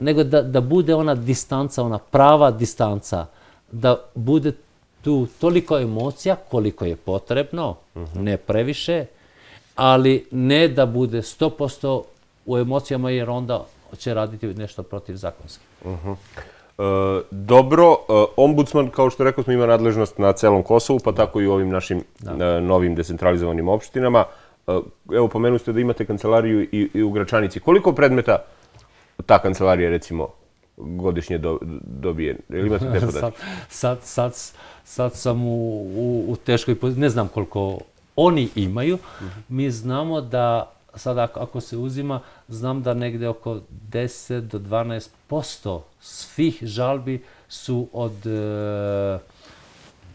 Nego da, da bude ona distanca, ona prava distanca, da bude tu toliko emocija koliko je potrebno, ne previše, ali ne da bude sto posto u emocijama jer onda će raditi nešto protiv zakonski. Uh-huh. E, dobro, ombudsman, kao što rekao smo, ima nadležnost na celom Kosovu, pa da. Tako i u ovim našim da. novim decentralizovanim opštinama. Evo, pomenuli ste da imate kancelariju i, i u Gračanici. Koliko predmeta ta kancelarija, recimo, godišnje do, dobije? Ili imate te podatke? sad, sad, sad, sad sam u, u, u teškoj poziciji. Ne znam koliko oni imaju. Uh-huh. Mi znamo da sada ako se uzima, znam da negde oko deset do dvanaest posto svih žalbi su od, e,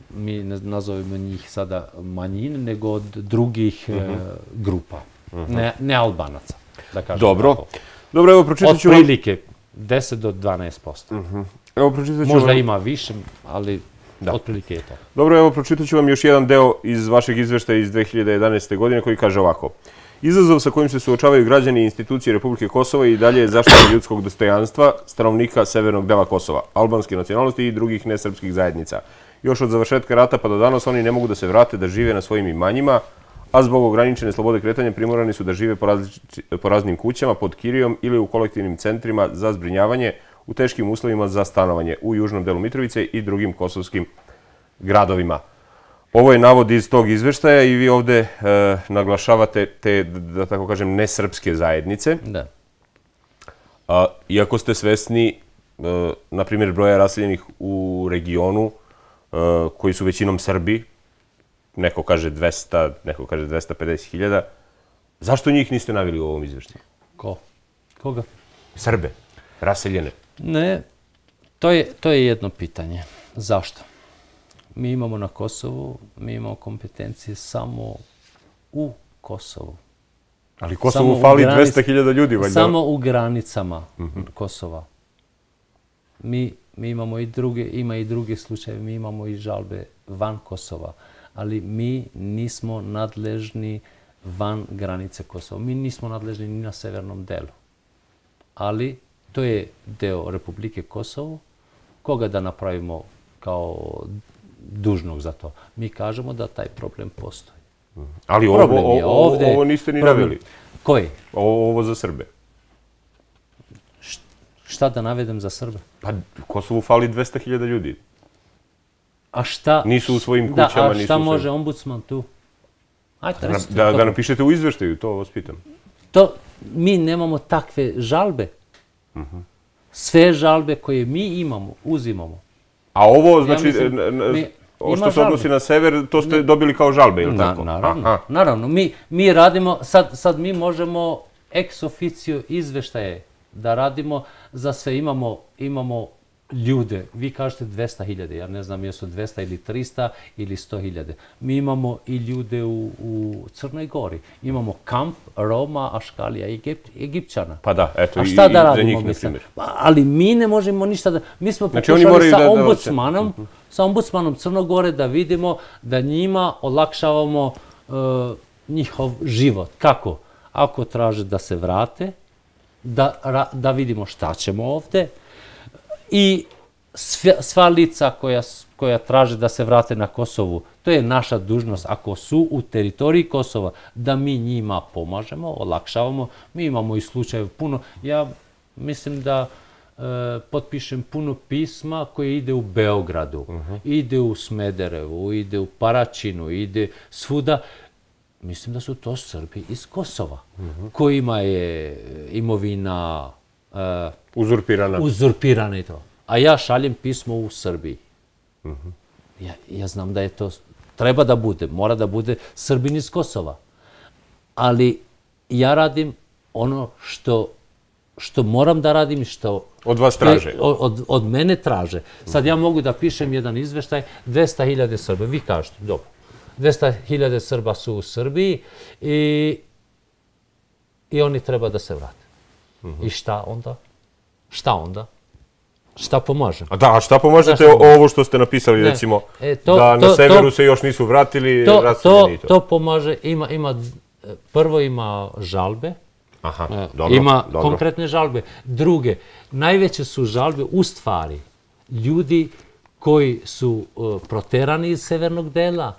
mi ne nazovemo njih sada manjine, nego od drugih uh -huh. e, grupa, uh -huh. ne, ne Albanaca, da kažem. Dobro, tako. Dobro, evo pročitat ću... Od prilike deset do dvanaest posto. Uh -huh. Evo pročitat ću... Možda vam... ima više, ali... Da. Otprilike je to. Dobro, evo pročitat ću vam još jedan deo iz vašeg izveštaja iz dve hiljade jedanaeste. godine koji kaže ovako. Izazov sa kojim se suočavaju građani i institucije Republike Kosova i dalje je zaštita ljudskog dostojanstva stanovnika severnog dela Kosova, albanske nacionalnosti i drugih nesrpskih zajednica. Još od završetka rata pa do danas oni ne mogu da se vrate da žive na svojim imanjima, a zbog ograničene slobode kretanja primorani su da žive po, po raznim kućama, pod kirijom ili u kolektivnim centrima za zbrinjavanje u teškim uslovima za stanovanje u južnom delu Mitrovice i drugim kosovskim gradovima. Ovo je navod iz tog izveštaja i vi ovde e, naglašavate te, da tako kažem, nesrpske zajednice. Da. A, iako ste svesni, e, na primjer, broja raseljenih u regionu, e, koji su većinom Srbi, neko kaže dvesta, neko kaže dvesta pedeset hiljada, zašto njih niste naveli u ovom izveštaju? Ko? Koga? Srbe, raseljene. Ne, to je, to je jedno pitanje. Zašto? Mi imamo na Kosovu, mi imamo kompetencije samo u Kosovu. Ali Kosovu fali dvesta hiljada ljudi, valjda? Samo u granicama Kosova. Mi, mi imamo i druge, ima i druge slučajeve, mi imamo i žalbe van Kosova, ali mi nismo nadležni van granice Kosova. Mi nismo nadležni ni na severnom delu, ali to je deo Republike Kosovo, koga da napravimo kao dužnog za to. Mi kažemo da taj problem postoji. Ali problem ovo, ovo, ovde, ovo niste ni naveli. Koji? Ovo, ovo za Srbe. Šta da navedem za Srbe? Pa Kosovu fali dvesta hiljada ljudi. A šta? Nisu u svojim kućama. Da, a šta nisu može svojim... ombudsman tu? Ajde, da, da, da napišete u izveštaju, to vas pitam. To, mi nemamo takve žalbe. Uh-huh. Sve žalbe koje mi imamo, uzimamo. A ovo, znači, ja mislim, mi, o što se žalbe. Odnosi na sever, to ste mi, dobili kao žalbe, ili na, tako? Naravno, aha. Naravno. Mi, mi radimo, sad, sad mi možemo ex officio izveštaje da radimo za sve. Imamo, imamo ljude, vi kažete dvesta hiljada, ja ne znam jesu dvesta ili trista ili sto hiljada. Mi imamo i ljude u, u Crnoj Gori. Imamo kamp Roma, Aškalija i Egip, Egipćana. Pa da, eto, a šta i, da radimo, i za njih, na primjer. Ali mi ne možemo ništa da... Mi smo pokušali znači, sa, da, da, ombudsmanom, uh -huh. sa ombudsmanom Crnoj Gore da vidimo da njima olakšavamo uh, njihov život. Kako? Ako traže da se vrate, da, ra, da vidimo šta ćemo ovde. I sva lica koja, koja traže da se vrate na Kosovu, to je naša dužnost. Ako su u teritoriji Kosova, da mi njima pomažemo, olakšavamo. Mi imamo i slučajeva puno. Ja mislim da e, potpišem puno pisma koje ide u Beogradu, uh-huh. ide u Smederevu, ide u Paraćinu, ide svuda. Mislim da su to Srbi iz Kosova, uh-huh. kojima je imovina e, uzurpirana. uzurpirana i to. A ja šaljem pismo u Srbiji. Uh-huh. ja, ja znam da je to, treba da bude, mora da bude Srbin iz Kosova. Ali ja radim ono što, što moram da radim i što... Od vas traže. Od, od, od mene traže. Sad ja mogu da pišem jedan izveštaj, dvesta hiljada Srba, vi kažete, dobro. dvesta hiljada Srba su u Srbiji i, i oni treba da se vrate. Uh-huh. I šta onda? Šta onda? Šta pomaže? A da, a šta pomažete ovo što ste napisali, ne, recimo, e, to, da to, na severu to, se još nisu vratili? To, to, to. to pomaže, ima, ima, prvo ima žalbe, Aha, e, dobro, ima dobro. konkretne žalbe. Druge, najveće su žalbe u stvari ljudi koji su uh, proterani iz severnog dela,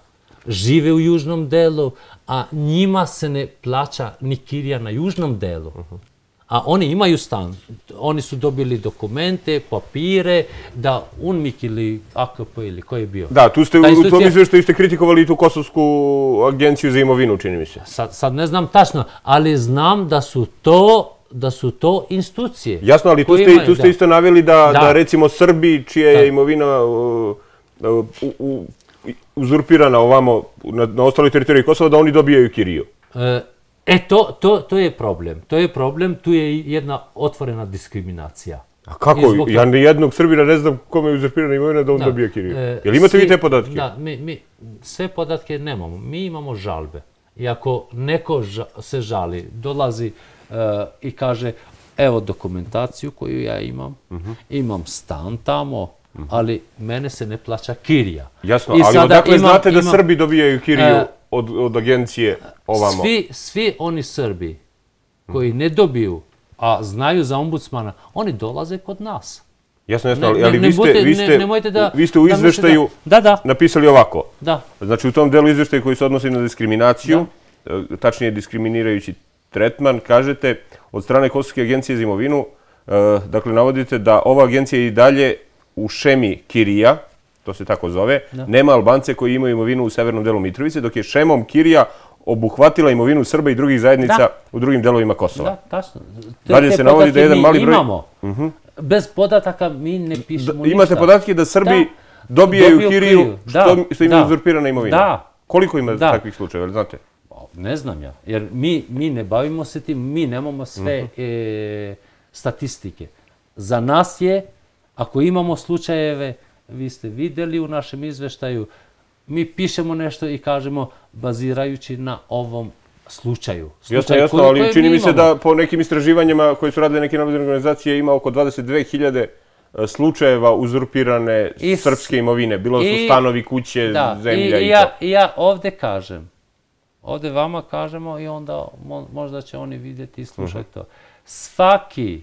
žive u južnom delu, a njima se ne plaća ni kirija na južnom delu. Uh-huh. A oni imaju stan, oni su dobili dokumente, papire, da UNMIK ili A K P ili ko je bio. Da, tu ste, u tom izveštaju ste kritikovali i tu Kosovsku agenciju za imovinu, čini mi se. Sad, sad ne znam tačno, ali znam da su to, da su to institucije. Jasno, ali tu ste, imaju, tu ste isto naveli da, da. da recimo Srbi, čija je imovina uh, uh, uh, uzurpirana ovamo na, na ostaloj teritoriji Kosova, da oni dobijaju kiriju. E, E, to, to, to je problem. To je problem, tu je jedna otvorena diskriminacija. A kako? Ja nijednog Srbina ne znam kome je uzurpirana imovina da on da, dobija kiriju. E, Jel imate svi, vi te podatke? Da, mi, mi sve podatke nemamo. Mi imamo žalbe. I ako neko ža, se žali, dolazi e, i kaže evo dokumentaciju koju ja imam, uh-huh. imam stan tamo, uh-huh. ali mene se ne plaća kirija. Jasno, I ali odakle imam, znate da imam, Srbi dobijaju kiriju? E, Od, od agencije ovamo. Svi, svi oni Srbi koji ne dobiju, a znaju za ombudsmana, oni dolaze kod nas. Jasno, jasno, ali, ali ne, vi, ste, vi, ste, ne, da, vi ste u izveštaju da, da, da. napisali ovako. Da. Znači u tom delu izveštaju koji se odnosi na diskriminaciju, da. tačnije diskriminirajući tretman, kažete od strane Kosovske agencije za imovinu, e, dakle navodite da ova agencija i dalje u šemi kirija, to se tako zove, da. nema Albance koji imaju imovinu u severnom delu Mitrovice, dok je šemom kirija obuhvatila imovinu Srba i drugih zajednica da. u drugim delovima Kosova. Da, tačno. Dalje se navodi da jedan mali broj... Imamo. Uh-huh. Bez podataka mi ne pišemo da, ništa. Imate podatke da Srbi da. dobijaju Dobiju kiriju što, što imaju uzurpirana imovina. Da. Koliko ima da. takvih slučajeva, znate? Ne znam ja, jer mi, mi ne bavimo se tim, mi nemamo sve uh-huh. e, statistike. Za nas je, ako imamo slučajeve, vi ste vidjeli u našem izveštaju, mi pišemo nešto i kažemo bazirajući na ovom slučaju. slučaju jasno, jasno, koji, ali čini mi se da po nekim istraživanjima koje su radile neke nevladine organizacije ima oko dvadeset dve hiljade slučajeva uzurpirane I, srpske imovine. Bilo su i, stanovi, kuće, da, zemlja i, i ja, to. I ja ovdje kažem, ovdje vama kažemo i onda mo, možda će oni vidjeti i slušati uh-huh. to. Svaki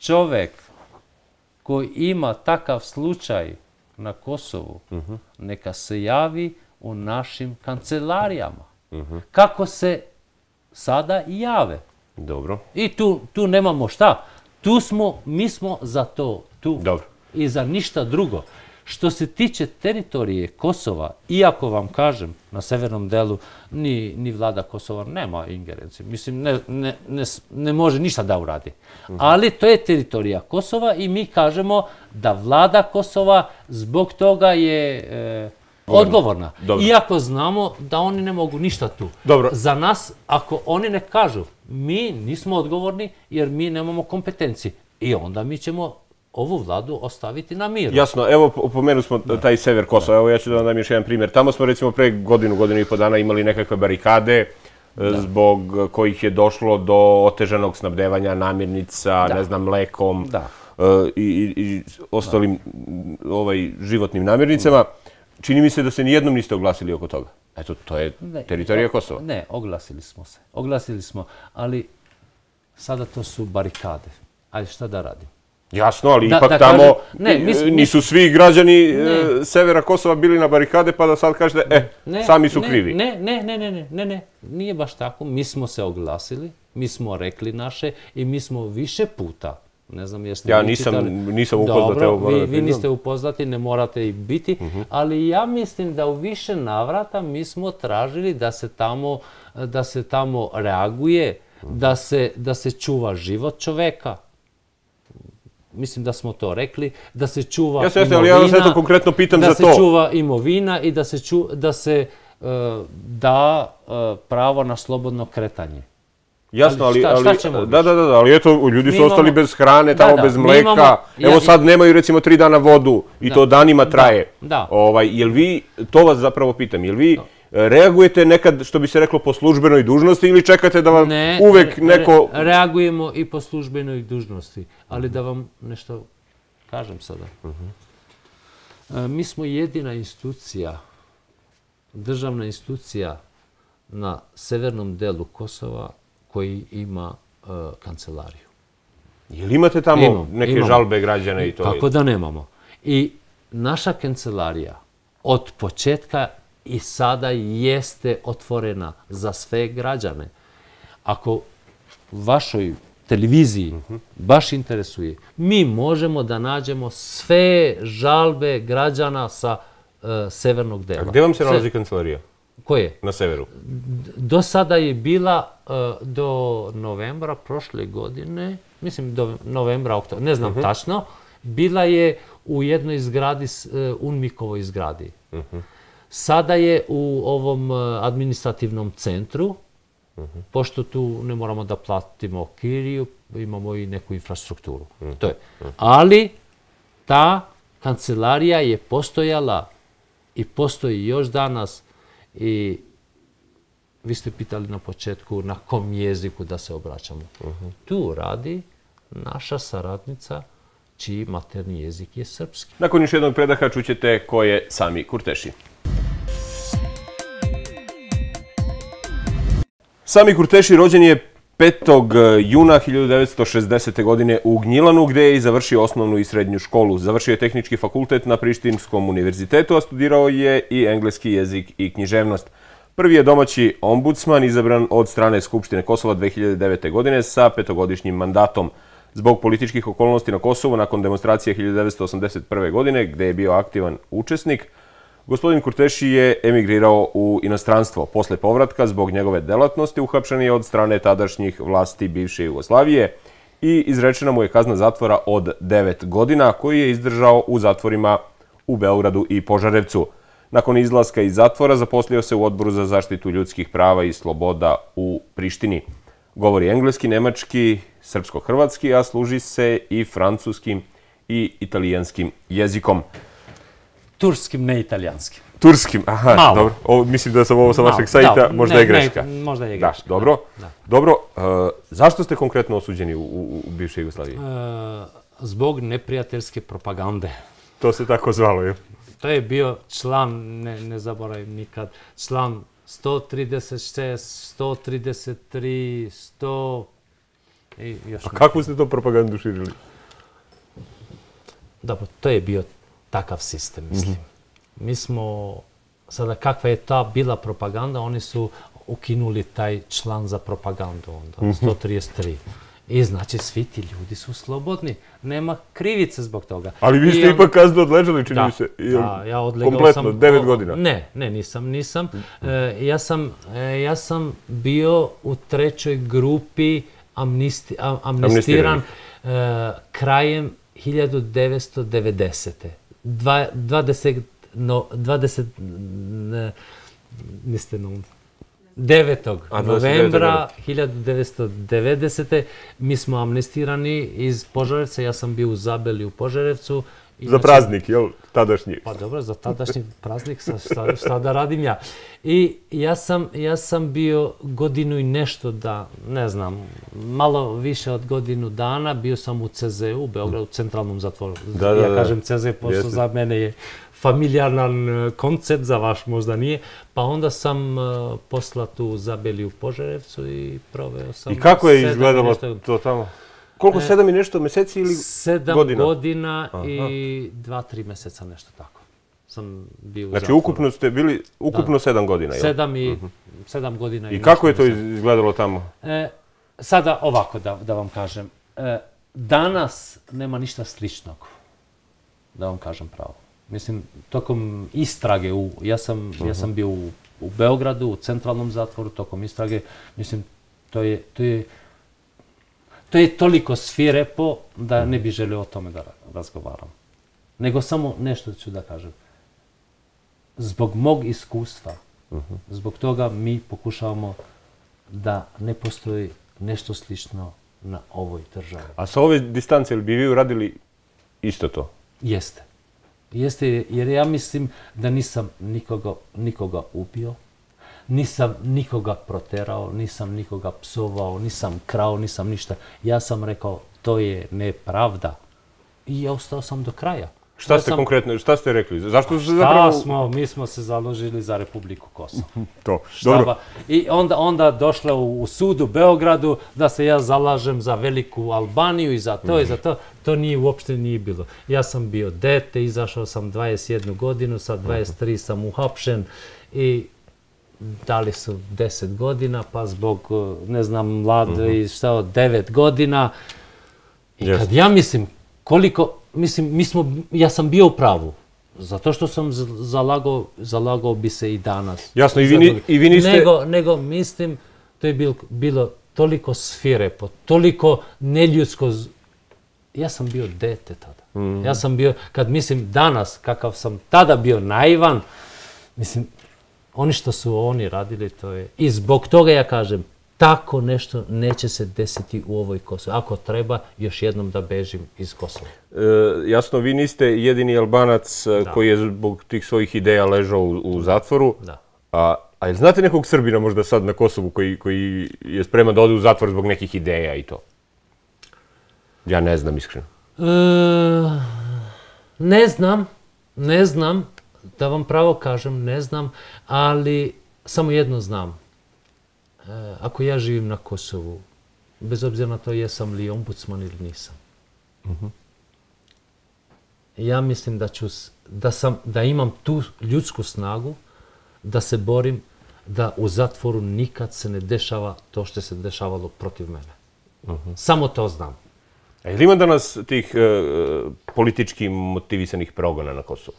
čovjek koji ima takav slučaj na Kosovu, uh-huh. neka se javi u našim kancelarijama. Uh-huh. Kako se sada jave. Dobro. I tu, tu nemamo šta. Tu smo, mi smo za to tu. Dobro. I za ništa drugo. Što se tiče teritorije Kosova, iako vam kažem, na severnom delu ni, ni vlada Kosova nema ingerencije. Mislim, ne, ne, ne, ne može ništa da uradi. Uh-huh. Ali to je teritorija Kosova i mi kažemo da vlada Kosova zbog toga je e, odgovorna. Dobro. Iako znamo da oni ne mogu ništa tu. Dobro. Za nas, ako oni ne kažu, mi nismo odgovorni jer mi nemamo kompetencije. I onda mi ćemo ovu vladu ostaviti na miru. Jasno, evo pomenuli smo da. taj sever Kosova. Evo ja ću da vam dam još jedan primjer. Tamo smo recimo pre godinu, godinu i po dana imali nekakve barikade da. zbog kojih je došlo do otežanog snabdevanja namirnica, da. ne znam, mlekom da. i, i ostalim da. ovaj, životnim namirnicama. Da. Čini mi se da se nijednom niste oglasili oko toga. Eto, to je ne, teritorija Kosova. Ne, oglasili smo se. Oglasili smo, ali sada to su barikade. Ajde, šta da radimo? Jasno, ali ipak tamo nisu svi građani severa Kosova bili na barikade pa da sad kažete, eh, sami su krivi. Ne, ne, ne, ne, ne, ne, nije baš tako. Mi smo se oglasili, mi smo rekli naše i mi smo više puta. Ne znam jeste... Ja nisam upoznat, evo moram da priznam. Vi niste upoznati, ne morate i biti, ali ja mislim da u više navrata mi smo tražili da se tamo reaguje, da se čuva život čoveka. Mislim da smo to rekli, da se čuva imovina i da se da pravo na slobodno kretanje. Jasno, ali da, da, da, ali eto, ljudi su ostali bez hrane, tamo bez mleka, evo sad nemaju recimo tri dana vodu i to danima traje. Jel vi, to vas zapravo pitam, jel vi reagujete nekad, što bi se reklo, po službenoj dužnosti ili čekate da vam uvek neko... Ne, reagujemo i po službenoj dužnosti, ali da vam nešto kažem sada. Mi smo jedina institucija, državna institucija na severnom delu Kosova koji ima kancelariju. Jel imate tamo neke žalbe građana i to? Kako da nemamo. I naša kancelarija od početka i sada jeste otvorena za sve građane. Ako vašoj televiziji baš interesuje, mi možemo da nađemo sve žalbe građana sa severnog dela. A gdje vam se nalazi kancelarija? Koje? Na severu. Do sada je bila do novembra prošle godine, mislim do novembra, oktobra, ne znam tačno, bila je u jednoj zgradi, UNMIK-ovoj zgradi. Sada je u ovom administrativnom centru, pošto tu ne moramo da platimo kiriju, imamo i neku infrastrukturu. To je. Ali ta kancelarija je postojala i postoji još danas i vi ste pitali na početku na kom jeziku da se obraćamo. Tu radi naša saradnica čiji materni jezik je srpski. Nakon još jednog predaha čućete ko je Sami Kurteši. Sami Kurteši rođen je petog juna hiljadu devetsto šezdesete. godine u Gnjilanu, gdje je i završio osnovnu i srednju školu. Završio je tehnički fakultet na Prištinskom univerzitetu, a studirao je i engleski jezik i književnost. Prvi je domaći ombudsman izabran od strane Skupštine Kosova dve hiljade devete. godine sa petogodišnjim mandatom. Zbog političkih okolnosti na Kosovu nakon demonstracije hiljadu devetsto osamdeset prve. godine, gdje je bio aktivan učesnik, gospodin Kurteši je emigrirao u inostranstvo. Posle povratka, zbog njegove delatnosti, uhapšen je od strane tadašnjih vlasti bivše Jugoslavije i izrečena mu je kazna zatvora od devet godina, koju je izdržao u zatvorima u Beogradu i Požarevcu. Nakon izlaska iz zatvora zaposlio se u Odboru za zaštitu ljudskih prava i sloboda u Prištini. Govori engleski, nemački, srpsko-hrvatski, a služi se i francuskim i italijanskim jezikom. Turskim, ne italijanskim. Turskim, aha, dobro. Mislim da sam ovo sa vašeg sajta, možda je greška. Možda je greška. Dobro, dobro. Zašto ste konkretno osuđeni u bivšoj Jugoslaviji? Zbog neprijateljske propagande. To se tako zvalo, je? To je bio član, ne zaboravim nikad, član sto trideset šest, sto trideset tri, sto... A kako ste to propagandu širili? Dobro, to je bio takav sistem, mislim. Mi smo, sada kakva je ta bila propaganda, oni su ukinuli taj član za propagandu onda, sto trideset tri. I znači svi ti ljudi su slobodni, nema krivice zbog toga. Ali vi ste ipak kaznu odležali, čini mi se, kompletno, devet godina. Ne, ne, nisam, nisam. Ja sam bio u trećoj grupi amnestiran krajem hiljadu devetsto devedesete. devetog novembra hiljadu devetsto devedesete. Mi smo amnestirani iz Požarevca. Ja sam bio u Zabeli u Požarevcu. Za praznik, jel? Tadašnji. Pa dobro, za tadašnji praznik šta da radim ja. I ja sam bio godinu i nešto da, ne znam, malo više od godinu dana. Bio sam u ce zeu, u Beogradu, u centralnom zatvoru. Ja kažem ce ze, pošto za mene je familijarnan koncept, za vaš možda nije. Pa onda sam poslat u Zabeli u Požarevcu i proveo sam... I kako je izgledalo to tamo? Koliko, sedam i nešto meseci ili sedam godina? Sedam godina i dva, tri meseca, nešto tako. Sam bio u, znači, zatvoru. Ukupno ste bili, ukupno da. sedam godina, jel? Sedam i, uh-huh. sedam godina i, i kako je to izgledalo tamo? E, sada ovako da, da vam kažem. E, danas nema ništa sličnog, da vam kažem pravo. Mislim, tokom istrage, u, ja, sam, uh-huh. ja sam bio u, u Beogradu, u centralnom zatvoru, tokom istrage, mislim, to je... To je To je toliko svirepo da ne bi želio o tome da razgovaram. Nego samo nešto ću da kažem. Zbog mog iskustva, uh-huh. zbog toga mi pokušavamo da ne postoji nešto slično na ovoj državi. A sa ove distance li bi vi uradili isto to? Jeste. Jeste, jer ja mislim da nisam nikoga, nikoga ubio. Nisam nikoga proterao, nisam nikoga psovao, nisam krao, nisam ništa. Ja sam rekao, to je nepravda. I ja ostao sam do kraja. Šta ste konkretno, šta ste rekli? Zašto se zapravo... Šta smo, mi smo se založili za Republiku Kosovo. To, dobro. I onda, onda došla u, u sudu u Beogradu da se ja zalažem za veliku Albaniju i za to i za to. To nije, uopšte nije bilo. Ja sam bio dete, izašao sam dvadeset jednu godinu, sa dvadeset tri sam uhapšen i... Dali su deset godina, pa zbog, ne znam, mlade i šta od devet godina. I kad ja mislim koliko, mislim, mi smo, ja sam bio u pravu. Zato što sam zalagao, zalagao bi se i danas. Jasno, i vi, i vi niste... Nego, nego mislim, to je bilo, bilo toliko svirepo, toliko neljudsko... Ja sam bio dete tada. Mm. Ja sam bio, kad mislim danas, kakav sam tada bio naivan, mislim... Oni što su oni radili, to je... I zbog toga ja kažem, tako nešto neće se desiti u ovoj Kosovi. Ako treba, još jednom da bežim iz Kosova. E, jasno, vi niste jedini Albanac da. koji je zbog tih svojih ideja ležao u, u zatvoru. Da. A, a jel znate nekog Srbina možda sad na Kosovu koji, koji je spreman da ode u zatvor zbog nekih ideja i to? Ja ne znam, iskreno. E, ne znam, ne znam. Da vam pravo kažem, ne znam, ali samo jedno znam. E, ako ja živim na Kosovu, bez obzira na to jesam li ombudsman ili nisam, uh-huh. ja mislim da, ću, da, sam, da imam tu ljudsku snagu da se borim da u zatvoru nikad se ne dešava to što se dešavalo protiv mene. Uh-huh. Samo to znam. E, ili ima danas tih e, politički motivisanih progona na Kosovu?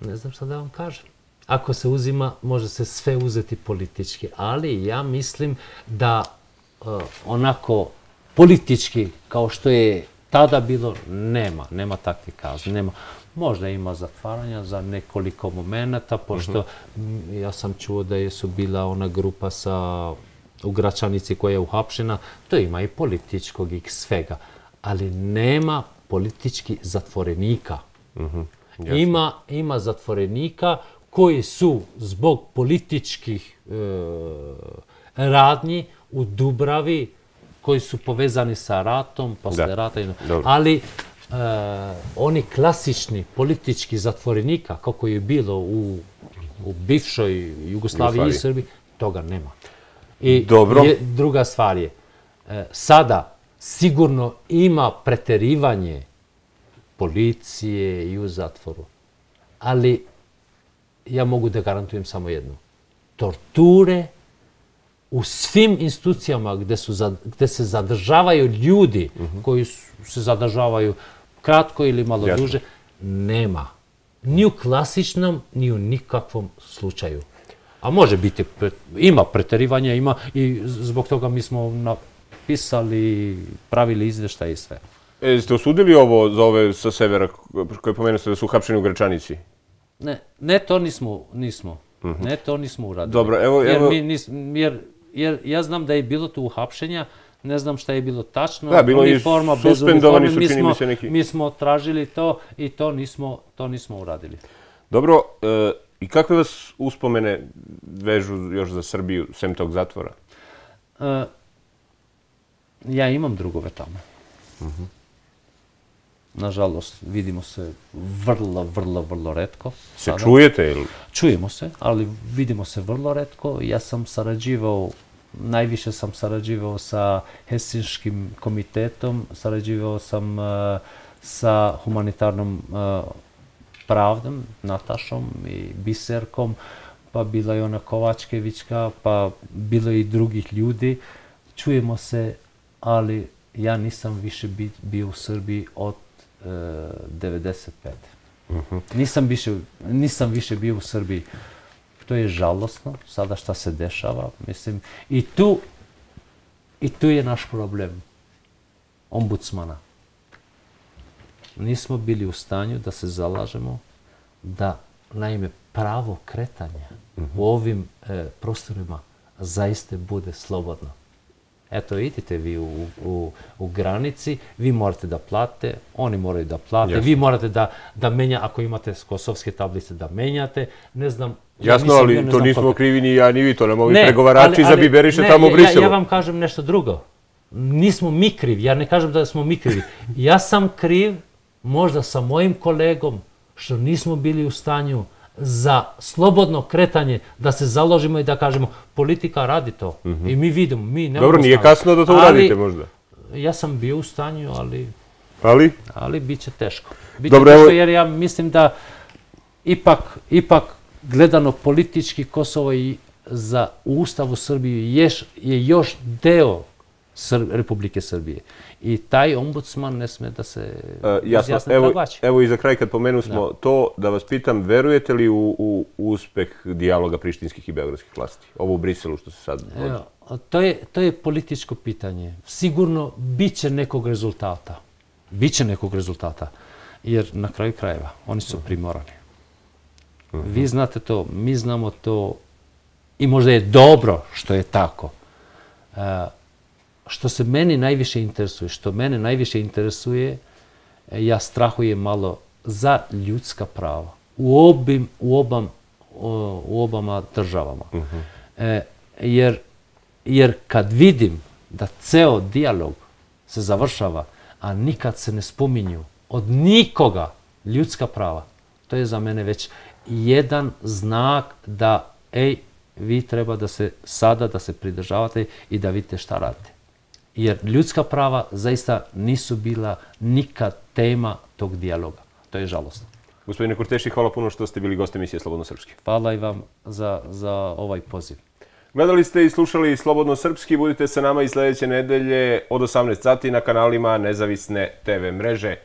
Ne znam šta da vam kažem. Ako se uzima, može se sve uzeti politički, ali ja mislim da e, onako politički kao što je tada bilo, nema. Nema takve kazne, nema. Možda ima zatvaranja za nekoliko momenata, pošto mm-hmm. ja sam čuo da je su bila ona grupa sa u Gračanici koja je uhapšena, to ima i političkog i svega, ali nema politički zatvorenika. Mm-hmm. Ima, ima zatvorenika koji su zbog političkih e, radnji u Dubravi, koji su povezani sa ratom, posle da. rata. Ali e, oni klasični politički zatvorenika, kako je bilo u, u bivšoj Jugoslaviji, Jugoslaviji i Srbiji, toga nema. I Dobro. Je, druga stvar je, e, sada sigurno ima preterivanje policije i u zatvoru. Ali ja mogu da garantujem samo jedno. Torture u svim institucijama gde, su, gde se zadržavaju ljudi uh-huh. koji su, se zadržavaju kratko ili malo Jasno. duže, nema. Ni u klasičnom, ni u nikakvom slučaju. A može biti, ima preterivanja, ima i zbog toga mi smo napisali, pravili izveštaje i sve. E, ste osudili ovo za ove sa severa koje pomenuo ste da su hapšeni u Gračanici? Ne, ne to nismo, nismo. Mm-hmm. Ne to nismo uradili. Dobro, evo, jer, evo... Mi nis, jer, jer ja znam da je bilo tu uhapšenja, ne znam šta je bilo tačno. Da, bilo je suspendovani su, čini mi se neki. Mi smo tražili to i to nismo, to nismo uradili. Dobro, e, i kakve vas uspomene vežu još za Srbiju, sem tog zatvora? E, ja imam drugove tamo. Mhm. Nažalost, vidimo se vrlo, vrlo, vrlo retko. Se čujete ili? Čujemo se, ali vidimo se vrlo retko. Ja sam sarađivao najviše sam sarađivao sa Helsinškim komitetom, sarađivao sam sa humanitarnom pravdom, Natašom i Biserkom, pa bila je ona Kovačkevićka, pa bilo je i drugih ljudi. Čujemo se, ali ja nisam više bio u Srbiji od devedeset pete. Nisam više, nisam više bio u Srbiji. To je žalosno, sada šta se dešava, mislim. I tu, i tu je naš problem ombudsmana. Nismo bili u stanju da se zalažemo da, naime, pravo kretanja u ovim e, prostorima zaiste bude slobodno. Eto, idite vi u, u, u granici, vi morate da plate, oni moraju da plate, jasno. Vi morate da, da menjate, ako imate kosovske tablice da menjate, ne znam... Jasno, ja ali to nismo krivi ni ja ni vi, to nam ovi ne, pregovarači za Biberiše tamo u Briselu. Ja, ja vam kažem nešto drugo. Nismo mi krivi, ja ne kažem da smo mi krivi. Ja sam kriv možda sa mojim kolegom što nismo bili u stanju za slobodno kretanje, da se založimo i da kažemo politika radi to. Mm-hmm. I mi vidimo, mi nemamo. Dobro, nije kasno da to uradite možda. Ja sam bio u stanju, ali... Ali? Ali bit će teško. Biće dobro, teško jer ja mislim da ipak, ipak gledano politički Kosovo i za Ustav u Srbiji je, je još deo Srb, Republike Srbije. I taj ombudsman ne sme da se e, izjasne pravači. Evo i za kraj kad pomenu smo da. to da vas pitam, verujete li u, u uspeh dijaloga prištinskih i beogradskih vlasti? Ovo u Briselu što se sad vodi. E, to, je, to je političko pitanje. Sigurno bit će nekog rezultata. Biće nekog rezultata. Jer na kraju krajeva oni su primorani. Uh-huh. Vi znate to, mi znamo to i možda je dobro što je tako. E, Što se meni najviše interesuje, što mene najviše interesuje, ja strahujem malo za ljudska prava u, obim, u, obam, u obama državama. Uh-huh. e, jer, jer kad vidim da ceo dijalog se završava, a nikad se ne spominju od nikoga ljudska prava, to je za mene već jedan znak da ej, vi treba da se sada da se pridržavate i da vidite šta radite. Jer ljudska prava zaista nisu bila nikad tema tog dijaloga. To je žalostno. Gospodine Kurteši, hvala puno što ste bili gosti emisije Slobodno Srpski. Hvala i vam za, za ovaj poziv. Gledali ste i slušali Slobodno Srpski. Budite sa nama i sljedeće nedelje od osamnaest sati na kanalima Nezavisne te ve mreže.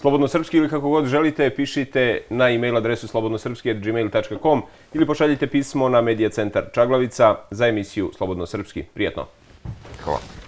Slobodno Srpski ili kako god želite, pišite na e-mail adresu slobodnosrpski at gmail dot com ili pošaljite pismo na Medija centar Čaglavica za emisiju Slobodno Srpski. Prijatno. Hvala.